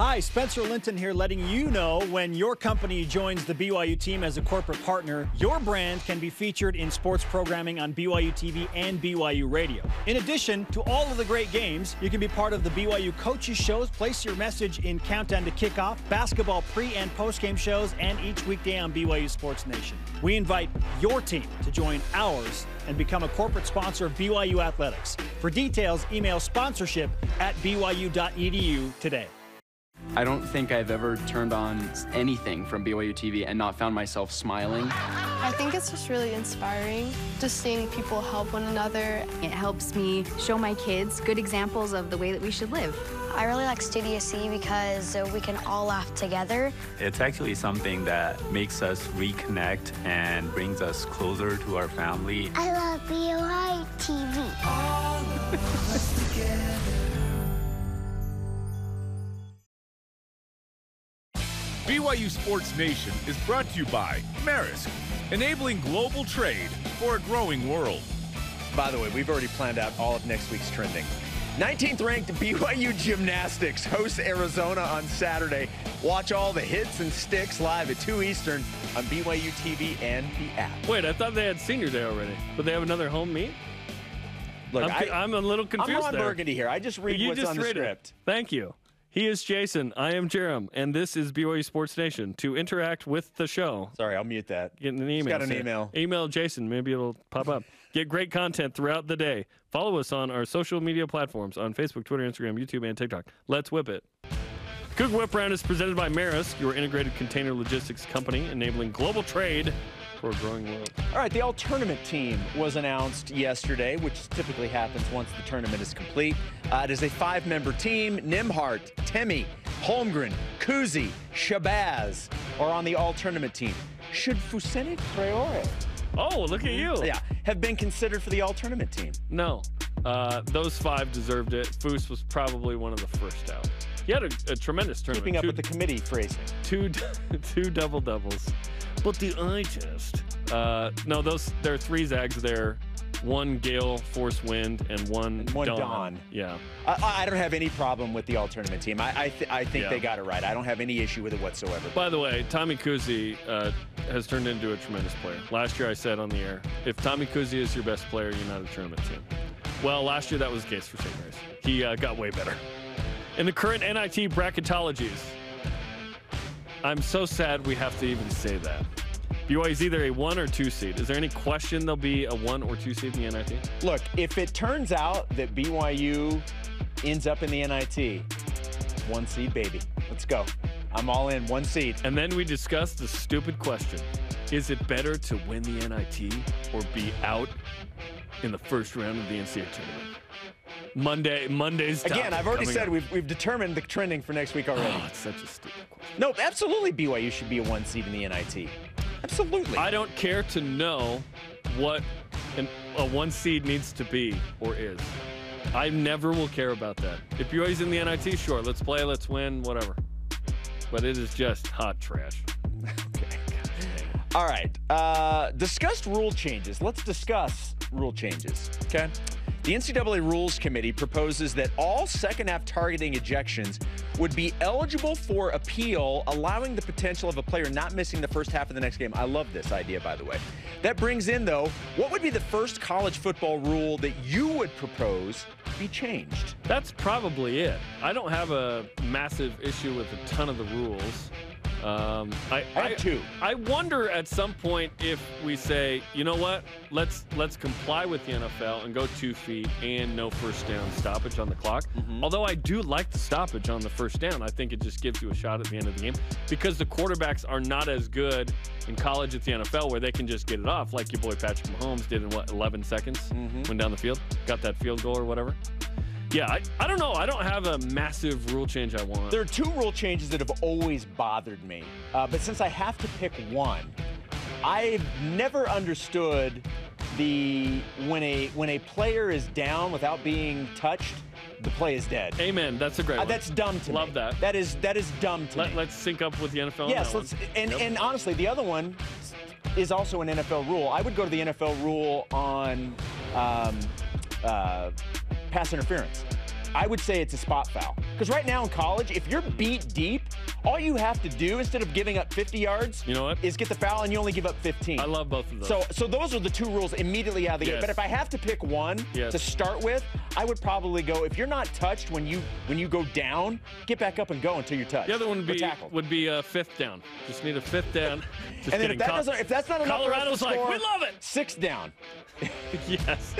Hi, Spencer Linton here, letting you know when your company joins the B Y U team as a corporate partner, your brand can be featured in sports programming on B Y U T V and B Y U radio. In addition to all of the great games, you can be part of the B Y U coaches shows, place your message in Countdown to Kickoff, basketball pre and post game shows, and each weekday on B Y U Sports Nation. We invite your team to join ours and become a corporate sponsor of B Y U athletics. For details, email sponsorship at B Y U dot E D U today. I don't think I've ever turned on anything from B Y U T V and not found myself smiling. I think it's just really inspiring, just seeing people help one another. It helps me show my kids good examples of the way that we should live. I really like Studio C because we can all laugh together. It's actually something that makes us reconnect and brings us closer to our family. I love B Y U T V. All of us together. B Y U Sports Nation is brought to you by Marisk, enabling global trade for a growing world. By the way, we've already planned out all of next week's trending. nineteenth ranked B Y U Gymnastics hosts Arizona on Saturday. Watch all the hits and sticks live at two Eastern on B Y U T V and the app. Wait, I thought they had senior day already, but they have another home meet? Look, I'm, I, I'm a little confused I'm on there. Burgundy here. I just read you what's just on the script. It. Thank you. He is Jason. I am Jarom, and this is B Y U Sports Nation. To interact with the show, sorry, I'll mute that. Get an email. He's got an sir. email. Email Jason. Maybe it'll pop up. Get great content throughout the day. Follow us on our social media platforms on Facebook, Twitter, Instagram, YouTube, and TikTok. Let's whip it. Cook Whip Round is presented by Marisk, your integrated container logistics company, enabling global trade for a growing world. All right, the all-tournament team was announced yesterday, which typically happens once the tournament is complete. Uh, it is a five-member team. Nimhart, Temi, Holmgren, Kuzi, Shabazz are on the all-tournament team. Should Fuseni Traore, oh, look at you, yeah, have been considered for the all-tournament team? No. Uh, those five deserved it. Fus was probably one of the first out. He had a, a tremendous tournament. Keeping up two, with the committee phrasing. Two, two double-doubles. But the eye test. Uh, no, those there are three Zags there. One Gale Force Wind and one and one Dawn. Dawn. Yeah. I, I don't have any problem with the all-tournament team. I I, th I think yeah. they got it right. I don't have any issue with it whatsoever. By the way, Tommy Kuzi uh, has turned into a tremendous player. Last year I said on the air, if Tommy Kuzi is your best player, you're not a tournament team. Well, last year that was the case for Saint Mary's. He uh, got way better. In the current N I T bracketologies, I'm so sad we have to even say that. B Y U is either a one or two seed. Is there any question they'll be a one or two seed in the N I T? Look, if it turns out that B Y U ends up in the N I T, one seed, baby. Let's go. I'm all in, one seed. And then we discuss the stupid question. Is it better to win the N I T or be out in the first round of the N C double A tournament? Monday, Monday's topic. Again, I've already Coming said up. we've we've determined the trending for next week already. Oh, it's such a stupid question. No, absolutely B Y U should be a one seed in the N I T. Absolutely. I don't care to know what an, a one seed needs to be or is. I never will care about that. If B Y U's in the N I T, sure, let's play, let's win, whatever. But it is just hot trash. Okay. All right. Uh, discussed rule changes. Let's discuss rule changes. Okay. The N C double A Rules Committee proposes that all second-half targeting ejections would be eligible for appeal, allowing the potential of a player not missing the first half of the next game. I love this idea, by the way. That brings in, though, what would be the first college football rule that you would propose be changed? That's probably it. I don't have a massive issue with a ton of the rules. Um, I, I, too. I wonder at some point if we say, you know what, let's let's comply with the N F L and go two feet and no first down stoppage on the clock. Mm-hmm. Although I do like the stoppage on the first down. I think it just gives you a shot at the end of the game because the quarterbacks are not as good in college at the N F L where they can just get it off like your boy Patrick Mahomes did in, what, eleven seconds? Mm-hmm. Went down the field, got that field goal or whatever. Yeah, I, I don't know. I don't have a massive rule change I want. There are two rule changes that have always bothered me. Uh, but since I have to pick one, I've never understood the when a when a player is down without being touched, the play is dead. Amen. That's a great uh, one. That's dumb to Love me. Love that. That is that is dumb to Let, me. Let's sync up with the N F L. Yes, on that let's one. and yep. and honestly, the other one is also an N F L rule. I would go to the N F L rule on um, uh, pass interference. I would say it's a spot foul. Because right now in college, if you're beat deep, all you have to do instead of giving up fifty yards, you know what? Is get the foul and you only give up fifteen. I love both of those. So so those are the two rules immediately out of the yes. gate. But if I have to pick one yes. to start with, I would probably go, if you're not touched when you when you go down, get back up and go until you're touched. The other one would be would be a fifth down. Just need a fifth down. Just and then if that doesn't if that's not enough, Colorado's like, we love it. Sixth down. Yes.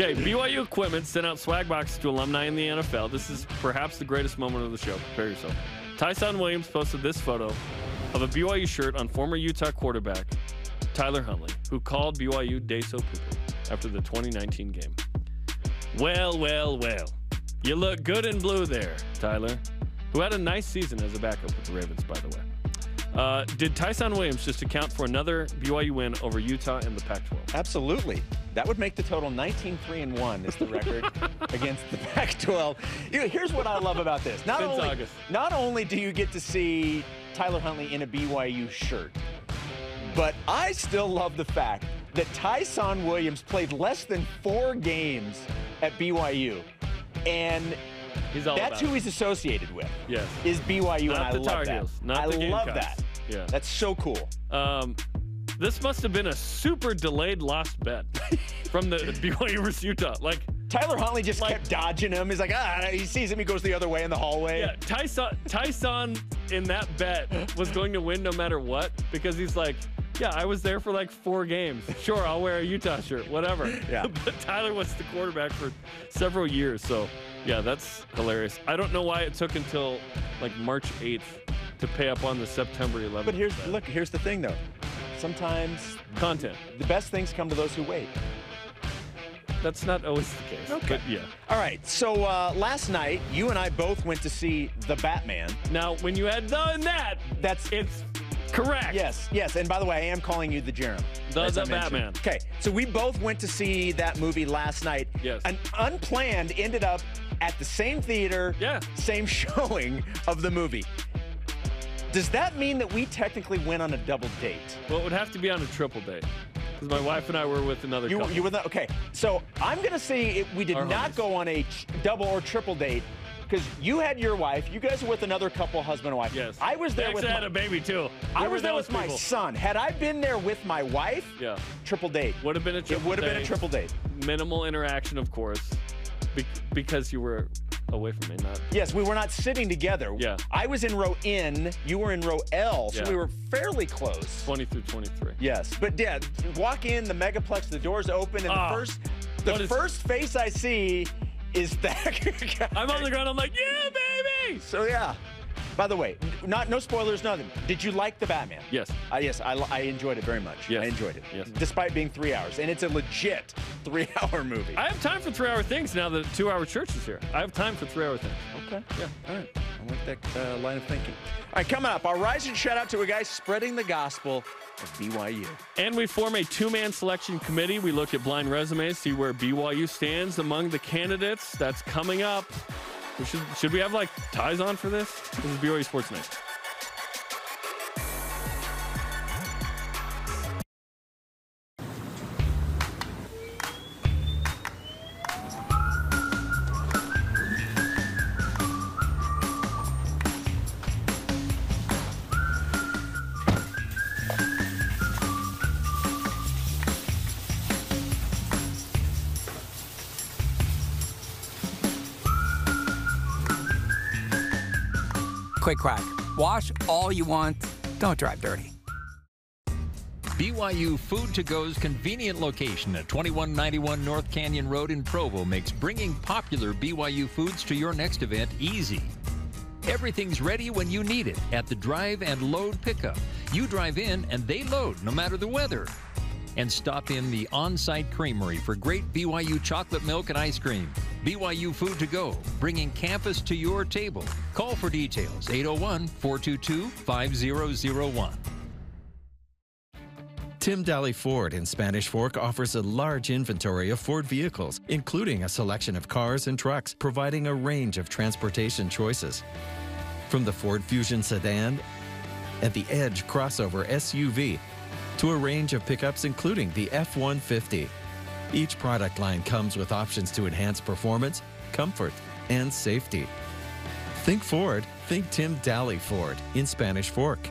Okay, B Y U Equipment sent out swag boxes to alumni in the N F L. This is perhaps the greatest moment of the show. Prepare yourself. Tyson Williams posted this photo of a B Y U shirt on former Utah quarterback Tyler Huntley, who called B Y U Deso Pupu after the twenty nineteen game. Well, well, well. You look good in blue there, Tyler, who had a nice season as a backup with the Ravens, by the way. Uh, did Tyson Williams just account for another B Y U win over Utah in the Pac twelve? Absolutely. That would make the total nineteen three and one is the record against the Pac twelve. You know, here's what I love about this. Not Since only, August. Not only do you get to see Tyler Huntley in a B Y U shirt, but I still love the fact that Tyson Williams played less than four games at B Y U. And He's all That's who it. he's associated with. Yes. Is B Y U, Not and I the love Tar Heels. that. Not I the love Gamecocks. that. Yeah. That's so cool. Um, this must have been a super delayed lost bet from the B Y U versus Utah. Like, Tyler Huntley just like, kept dodging him. He's like, ah, he sees him, he goes the other way in the hallway. Yeah, Tyson, Tyson in that bet was going to win no matter what, because he's like, yeah, I was there for like four games. Sure, I'll wear a Utah shirt, whatever. Yeah. But Tyler was the quarterback for several years, so yeah, that's hilarious. I don't know why it took until like March eighth to pay up on the September eleventh. But here's bet. Look, here's the thing though. Sometimes content. The best things come to those who wait. That's not always the case. Okay. But yeah. All right. So uh, last night, you and I both went to see The Batman. Now, when you add the and that, that's it's correct. Yes. Yes. And by the way, I am calling you the Jarom. The, the Batman. Okay. So we both went to see that movie last night. Yes. An unplanned ended up at the same theater. Yeah. Same showing of the movie. Does that mean that we technically went on a double date? Well, it would have to be on a triple date. Because my wife and I were with another you, couple. You were not, okay. So I'm going to say we did Our not homies. go on a double or triple date because you had your wife. You guys were with another couple, husband and wife. Yes. I was there Next with I had my, a baby, too. I was there with people. my son. Had I been there with my wife, yeah. triple date. Would have been a triple date. It would have been a triple date. Minimal interaction, of course, be because you were... away from me, not. Yes, we were not sitting together. Yeah. I was in row N, you were in row L, so yeah. we were fairly close. twenty through twenty-three. Yes, but yeah, walk in, the megaplex, the doors open, and uh, the first, the first face I see is that guy. I'm on the ground, I'm like, yeah, baby! So yeah. By the way, not no spoilers, nothing. Did you like The Batman? Yes. Uh, yes, I, I enjoyed it very much. Yes. I enjoyed it. Yes. Despite being three hours, and it's a legit three-hour movie. I have time for three-hour things now that two-hour church is here. I have time for three-hour things. Okay. Yeah. All right. I like that uh, line of thinking. All right, coming up, our Rising shout-out to a guy spreading the gospel of B Y U. And we form a two-man selection committee. We look at blind resumes, see where B Y U stands among the candidates. That's coming up. We should, should we have, like, ties on for this? This is B Y U Sports Night. Quick crack. Wash all you want. Don't drive dirty. B Y U Food to Go's convenient location at twenty-one ninety-one North Canyon Road in Provo makes bringing popular B Y U foods to your next event easy. Everything's ready when you need it at the drive and load pickup. You drive in and they load no matter the weather. And stop in the on-site creamery for great B Y U chocolate milk and ice cream. B Y U Food to Go, bringing campus to your table. Call for details, eight oh one, four two two, five oh oh one. Tim Daly Ford in Spanish Fork offers a large inventory of Ford vehicles, including a selection of cars and trucks, providing a range of transportation choices. From the Ford Fusion sedan and the Edge crossover S U V to a range of pickups, including the F one fifty. Each product line comes with options to enhance performance, comfort, and safety. Think Ford, think Tim Daly Ford in Spanish Fork.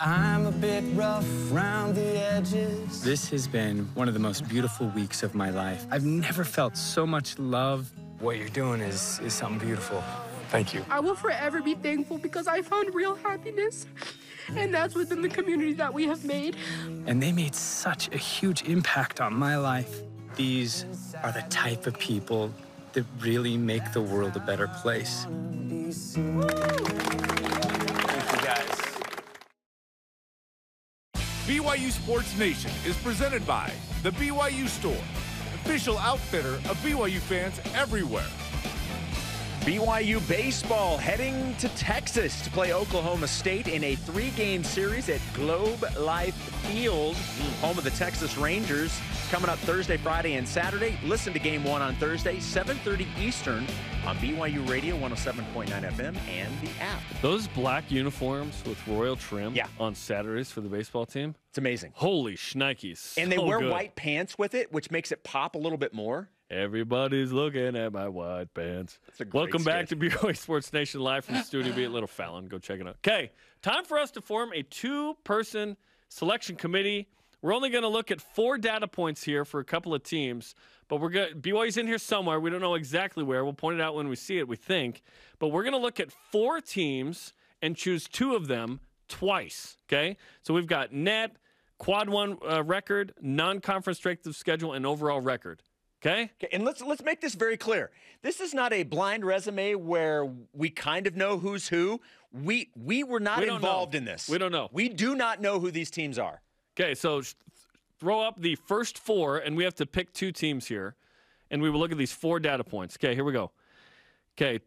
I'm a bit rough around the edges. This has been one of the most beautiful weeks of my life. I've never felt so much love. What you're doing is, is something beautiful. Thank you. I will forever be thankful because I found real happiness. And that's within the community that we have made. And they made such a huge impact on my life. These are the type of people that really make the world a better place. Woo! Thank you, guys. B Y U Sports Nation is presented by The B Y U Store, official outfitter of B Y U fans everywhere. B Y U baseball heading to Texas to play Oklahoma State in a three-game series at Globe Life Field, home of the Texas Rangers. Coming up Thursday, Friday, and Saturday. Listen to Game One on Thursday, seven thirty Eastern, on B Y U Radio, one oh seven point nine F M, and the app. Those black uniforms with royal trim yeah. on Saturdays for the baseball team. It's amazing. Holy shnikes! And so they wear good. white pants with it, which makes it pop a little bit more. Everybody's looking at my white pants. Welcome back to B Y U Sports Nation live from Studio B at Little Fallon. Go check it out. Okay, time for us to form a two-person selection committee. We're only going to look at four data points here for a couple of teams, but we're going B Y U's in here somewhere. We don't know exactly where. We'll point it out when we see it, we think. But we're going to look at four teams and choose two of them twice, okay? So we've got net, quad one uh, record, non-conference strength of schedule, and overall record. Okay. okay, and let's let's make this very clear. This is not a blind resume where we kind of know who's who. We we were not we involved know. in this. We don't know. We do not know who these teams are. Okay, so throw up the first four, and we have to pick two teams here, and we will look at these four data points. Okay, here we go. Okay,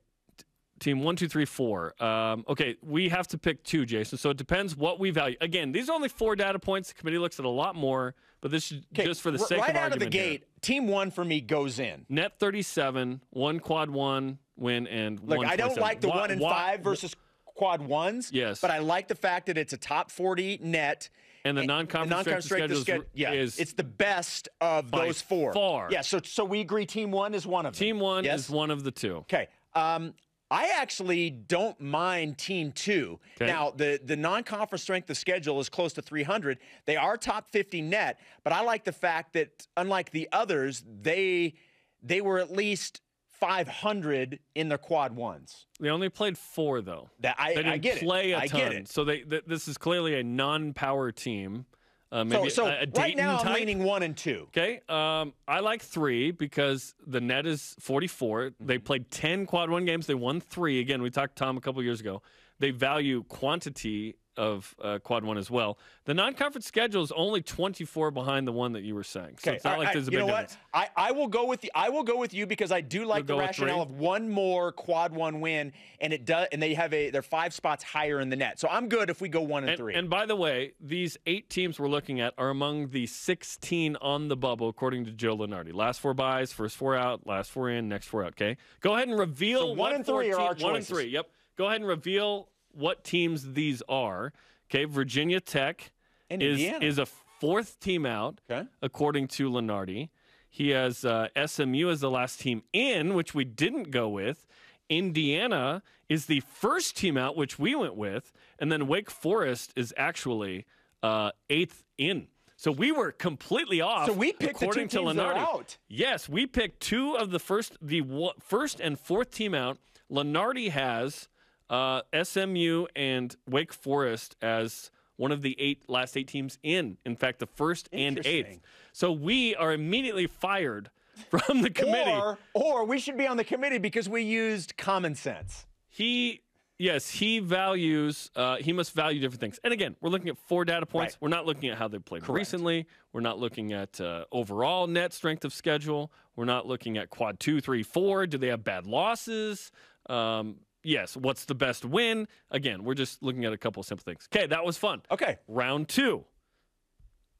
team one, two, three, four. Um, okay, we have to pick two, Jason. So it depends what we value. Again, these are only four data points. The committee looks at a lot more, but this is just for the sake right of argument. Right out of the gate. Here. Team one for me goes in. Net thirty-seven, one quad one win, and look, one I don't like the why, one and why, five versus quad ones. Yes, but I like the fact that it's a top forty net. And the non-conference strength of schedule yeah, is it's the best of those four. Far. Yeah. So so we agree. Team one is one of them. Team one yes? is one of the two. Okay. Um, I actually don't mind team two. Okay. Now, the, the non-conference strength of schedule is close to three hundred. They are top fifty net, but I like the fact that, unlike the others, they they were at least five hundred in their quad ones. They only played four, though. That, I, they didn't I get play it. a ton. I get it. So they, th this is clearly a non-power team. Uh, maybe so so a, a right now I'm type. leaning one and two. Okay. Um, I like three because the net is forty-four. They played ten quad one games. They won three. Again, we talked to Tom a couple years ago. They value quantity of uh, quad one as well. The non-conference schedule is only twenty-four behind the one that you were saying. So okay. it's not I, like there's I, a big you know difference. What? I, I will go with the I will go with you because I do like You'll the rationale of one more quad one win, and it does and they have a they're five spots higher in the net. So I'm good if we go one and, and three. And by the way, these eight teams we're looking at are among the sixteen on the bubble according to Joe Lunardi. Last four buys, first four out, last four in, next four out. Okay. Go ahead and reveal so one, one and three are our choices. One and three. Yep. Go ahead and reveal what teams these are. Okay, Virginia Tech and is, is a fourth team out, okay, according to Lunardi. He has uh, S M U as the last team in, which we didn't go with. Indiana is the first team out, which we went with. And then Wake Forest is actually uh, eighth in. So we were completely off. So we picked according the two teams to Lunardi. That are out. Yes, we picked two of the first, the first and fourth team out. Lunardi has Uh, S M U and Wake Forest as one of the eight last eight teams in. In fact, the first and eighth. So we are immediately fired from the committee. Or, or we should be on the committee because we used common sense. He, yes, he values, uh, he must value different things. And again, we're looking at four data points. Right. We're not looking at how they played Correct. recently. We're not looking at uh, overall net strength of schedule. We're not looking at quad two, three, four. Do they have bad losses? Um, Yes, what's the best win? Again, we're just looking at a couple of simple things. Okay, that was fun. Okay. Round two.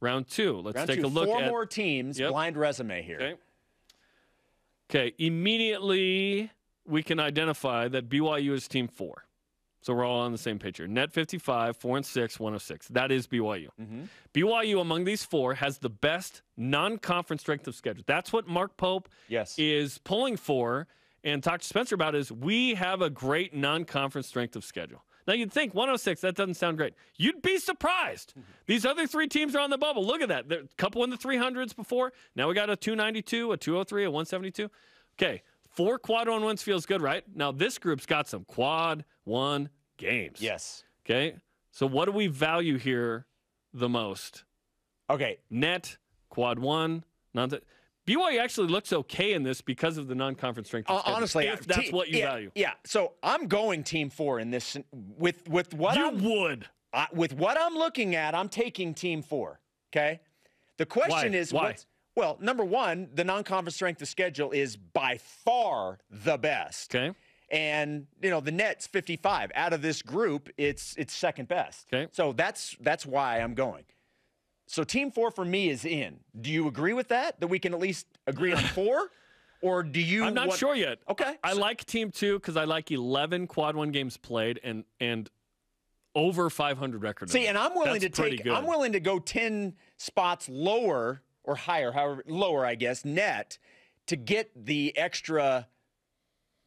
Round two. Let's Round take two. a look Four at... Four more teams, yep. blind resume here. Okay. Okay, immediately we can identify that B Y U is team four. So we're all on the same picture. Net fifty-five, four and six, one oh six. That is B Y U. Mm-hmm. B Y U among these four has the best non-conference strength of schedule. That's what Mark Pope yes. is pulling for, and talk to Spencer about is we have a great non-conference strength of schedule. Now, you'd think one oh six, that doesn't sound great. You'd be surprised. Mm-hmm. These other three teams are on the bubble. Look at that. A couple in the three hundreds before. Now we got a two ninety-two, a two oh three, a one seventy-two. Okay, four quad one wins feels good, right? Now, this group's got some quad one games. Yes. Okay, so what do we value here the most? Okay. Net, quad one, non- B Y U actually looks okay in this because of the non-conference strength. Uh, honestly, if that's what you yeah, value. Yeah. So I'm going team four in this. With with what you I'm, would I, with what I'm looking at, I'm taking team four. Okay. The question Why? is, Why? What's, well, number one, the non-conference strength of schedule is by far the best. Okay. And you know the net's fifty-five out of this group. It's it's second best. Okay. So that's that's why I'm going. So team four for me is in. Do you agree with that? That we can at least agree on four? Or do you I'm not want... sure yet. Okay. I so... like team two because I like eleven quad one games played and and over five hundred record. See, and I'm willing That's to take good. I'm willing to go ten spots lower or higher, however lower I guess, net to get the extra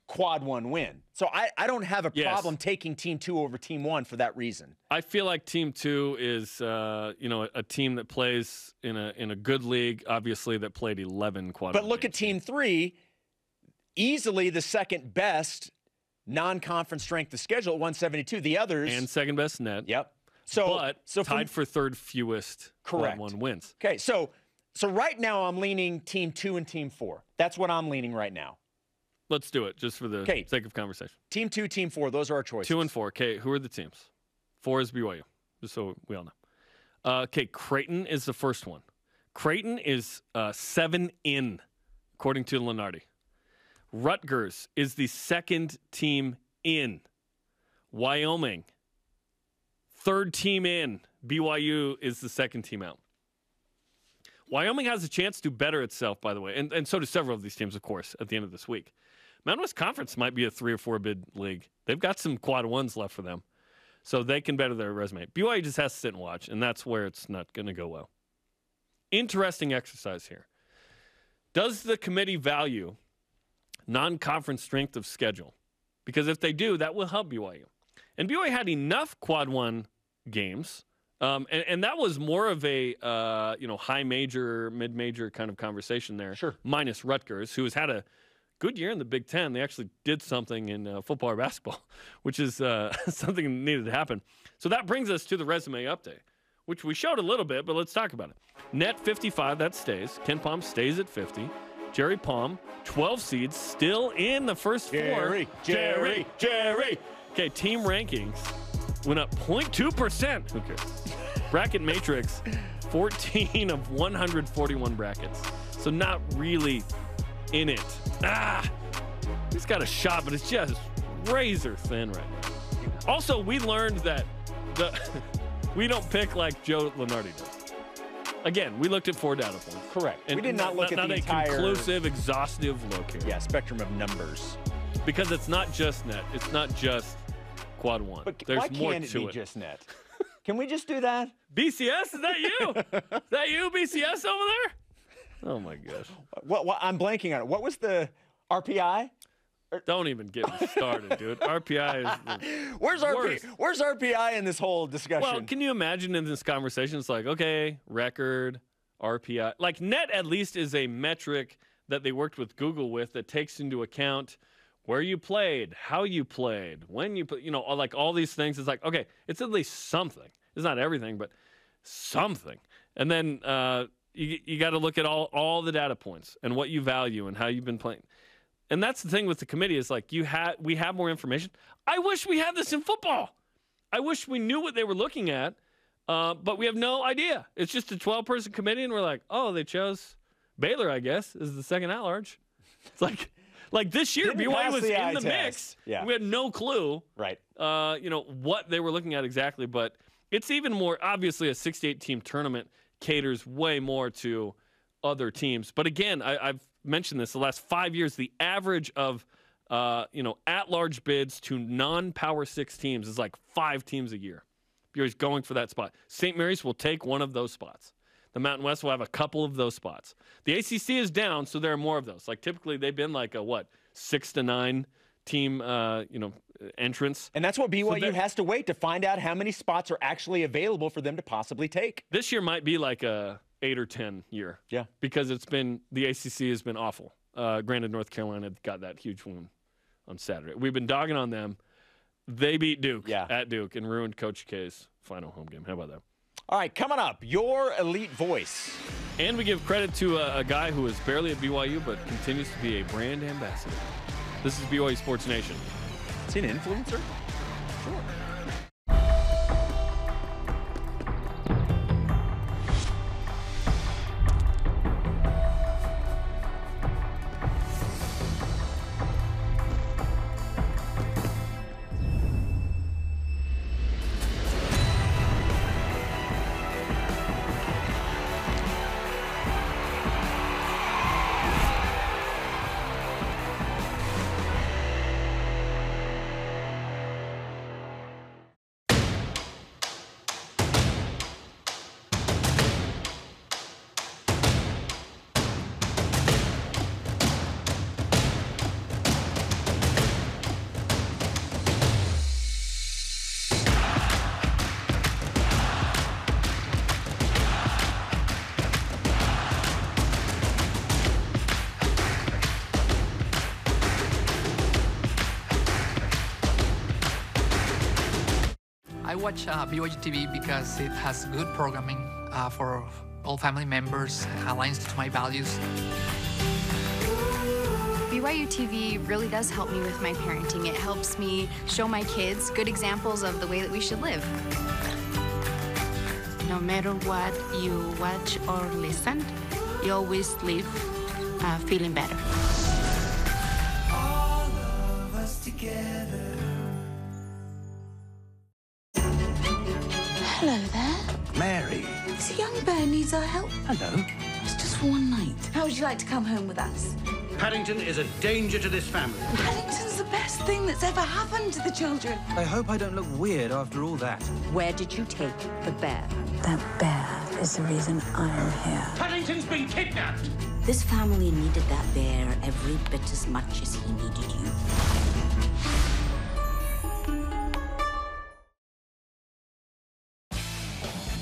quad one win. So I, I don't have a yes. problem taking team two over team one for that reason. I feel like team two is, uh, you know, a, a team that plays in a in a good league, obviously, that played eleven quad But one look games. At team three, easily the second best non-conference strength of schedule at one seventy-two. The others. And second best net. Yep. So, but so tied from, for third fewest correct. Quad one wins. Okay, so so right now I'm leaning team two and team four. That's what I'm leaning right now. Let's do it, just for the okay. sake of conversation. Team two, team four, those are our choices. Two and four. Okay, who are the teams? Four is B Y U, just so we all know. Uh, okay, Creighton is the first one. Creighton is uh, seven in, according to Lunardi. Rutgers is the second team in. Wyoming, third team in. B Y U is the second team out. Wyoming has a chance to better itself, by the way, and, and so do several of these teams, of course, at the end of this week. Mountain West Conference might be a three or four bid league. They've got some quad ones left for them, so they can better their resume. B Y U just has to sit and watch, and that's where it's not going to go well. Interesting exercise here. Does the committee value non-conference strength of schedule? Because if they do, that will help B Y U. And B Y U had enough quad one games. Um, and, and that was more of a, uh, you know, high major, mid major kind of conversation there. Sure. Minus Rutgers, who has had a good year in the Big Ten. They actually did something in uh, football or basketball, which is uh, something that needed to happen. So that brings us to the resume update, which we showed a little bit, but let's talk about it. Net fifty-five, that stays. Ken Palm stays at fifty. Jerry Palm, twelve seeds, still in the first four. Jerry, Jerry, Jerry. Okay, team rankings went up zero point two percent. Who cares? Bracket matrix, fourteen of one hundred forty-one brackets. So not really in it. Ah, he's got a shot, but it's just razor thin right now. Also, we learned that the we don't pick like Joe Lunardi does. Again, we looked at four data points. Correct. And we did not, not look not, at not the entire... Not a conclusive, exhaustive look here. Yeah, spectrum of numbers. Because it's not just net. It's not just quad one. But there's why more can't it to be it. Just net? Can we just do that? B C S, is that you? Is that you, B C S, over there? Oh my gosh. Well, well, I'm blanking on it. What was the R P I? Don't even get me started, dude. R P I is where's R P I? Where's R P I in this whole discussion? Well, can you imagine in this conversation? It's like, okay, record, R P I. Like net at least is a metric that they worked with Google with that takes into account where you played, how you played, when you put, you know, like all these things. It's like, okay, it's at least something. It's not everything, but something. And then uh, you, you got to look at all, all the data points and what you value and how you've been playing. And that's the thing with the committee is like, you ha we have more information. I wish we had this in football. I wish we knew what they were looking at, uh, but we have no idea. It's just a twelve person committee, and we're like, oh, they chose Baylor, I guess, is the second at-large. It's like... Like this year, B Y U was in the mix. Yeah. We had no clue, right? Uh, you know what they were looking at exactly, but it's even more obviously a sixty-eight team tournament caters way more to other teams. But again, I, I've mentioned this the last five years. The average of uh, you know at-large bids to non-Power Six teams is like five teams a year. B Y U's going for that spot. Saint Mary's will take one of those spots. The Mountain West will have a couple of those spots. The A C C is down, so there are more of those. Like typically, they've been like a what six to nine team, uh, you know, entrance. And that's what B Y U so has to wait to find out how many spots are actually available for them to possibly take. This year might be like a eight or ten year. Yeah, because it's been the A C C has been awful. Uh, granted, North Carolina got that huge win on Saturday. We've been dogging on them. They beat Duke yeah. at Duke and ruined Coach K's final home game. How about that? All right, coming up, your elite voice. And we give credit to a, a guy who is barely at B Y U but continues to be a brand ambassador. This is B Y U Sports Nation. Is he an influencer? Sure. I watch uh, B Y U T V because it has good programming uh, for all family members, aligns to my values. B Y U T V really does help me with my parenting. It helps me show my kids good examples of the way that we should live. No matter what you watch or listen, you always leave uh, feeling better. All of us together. Hello there. Mary. This young bear needs our help. Hello. It's just for one night. How would you like to come home with us? Paddington is a danger to this family. Paddington's the best thing that's ever happened to the children. I hope I don't look weird after all that. Where did you take the bear? That bear is the reason I'm here. Paddington's been kidnapped! This family needed that bear every bit as much as he needed you.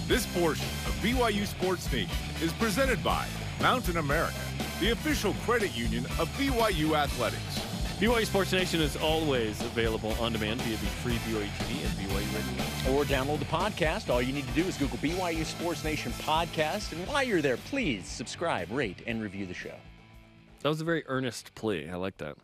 This portion of B Y U Sports Nation is presented by Mountain America, the official credit union of B Y U Athletics. B Y U Sports Nation is always available on demand via the free B Y U T V and B Y U radio. Or download the podcast. All you need to do is Google B Y U Sports Nation podcast. And while you're there, please subscribe, rate, and review the show. That was a very earnest plea. I like that.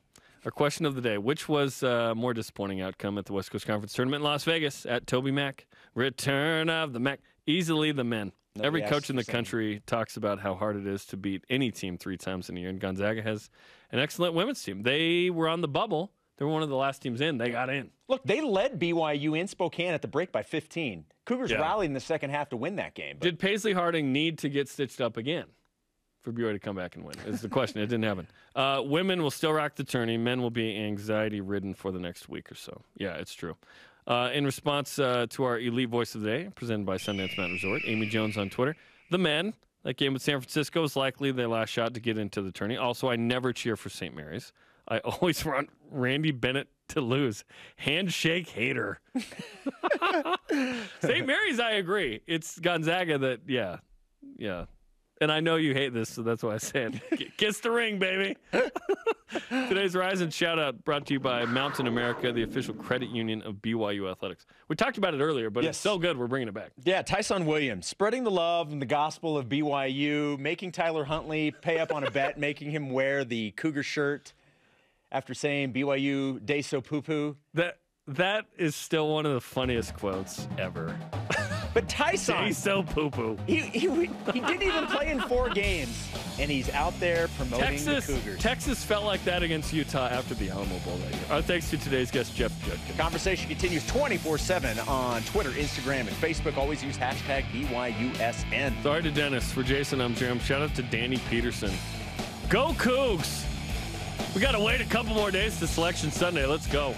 Our question of the day, which was a uh, more disappointing outcome at the West Coast Conference Tournament in Las Vegas at Toby Mac? Return of the Mac. Easily the men. Nobody Every coach in the country that. Talks about how hard it is to beat any team three times in a year, and Gonzaga has an excellent women's team. They were on the bubble. They were one of the last teams in. They got in. Look, they led B Y U in Spokane at the break by fifteen. Cougars yeah. rallied in the second half to win that game. But... Did Paisley Harding need to get stitched up again for B Y U to come back and win? Is the question. It didn't happen. Uh, women will still rock the tourney. Men will be anxiety-ridden for the next week or so. Yeah, it's true. Uh, in response uh, to our elite voice of the day, presented by Sundance Mountain Resort, Amy Jones on Twitter, the men, that game with San Francisco is likely their last shot to get into the tourney. Also, I never cheer for Saint Mary's. I always want Randy Bennett to lose. Handshake hater. Saint Mary's, I agree. It's Gonzaga that, yeah, yeah. And I know you hate this, so that's why I said, kiss the ring, baby. Today's Rise and Shout-Out brought to you by Mountain America, the official credit union of B Y U Athletics. We talked about it earlier, but yes. It's so good, we're bringing it back. Yeah, Tyson Williams, spreading the love and the gospel of B Y U, making Tyler Huntley pay up on a bet, making him wear the Cougar shirt after saying B Y U day so poo-poo. That, that is still one of the funniest quotes ever. But Tyson, he's so poo-poo. He, he, he didn't even play in four games, and he's out there promoting Texas, the Cougars. Texas felt like that against Utah after the Alamo Bowl that year. Our thanks to today's guest, Jeff Judkins. Conversation continues twenty-four seven on Twitter, Instagram, and Facebook. Always use hashtag B Y U S N. Sorry to Dennis. For Jason, I'm Jarom. Shout out to Danny Peterson. Go Cougs! We got to wait a couple more days to Selection Sunday. Let's go.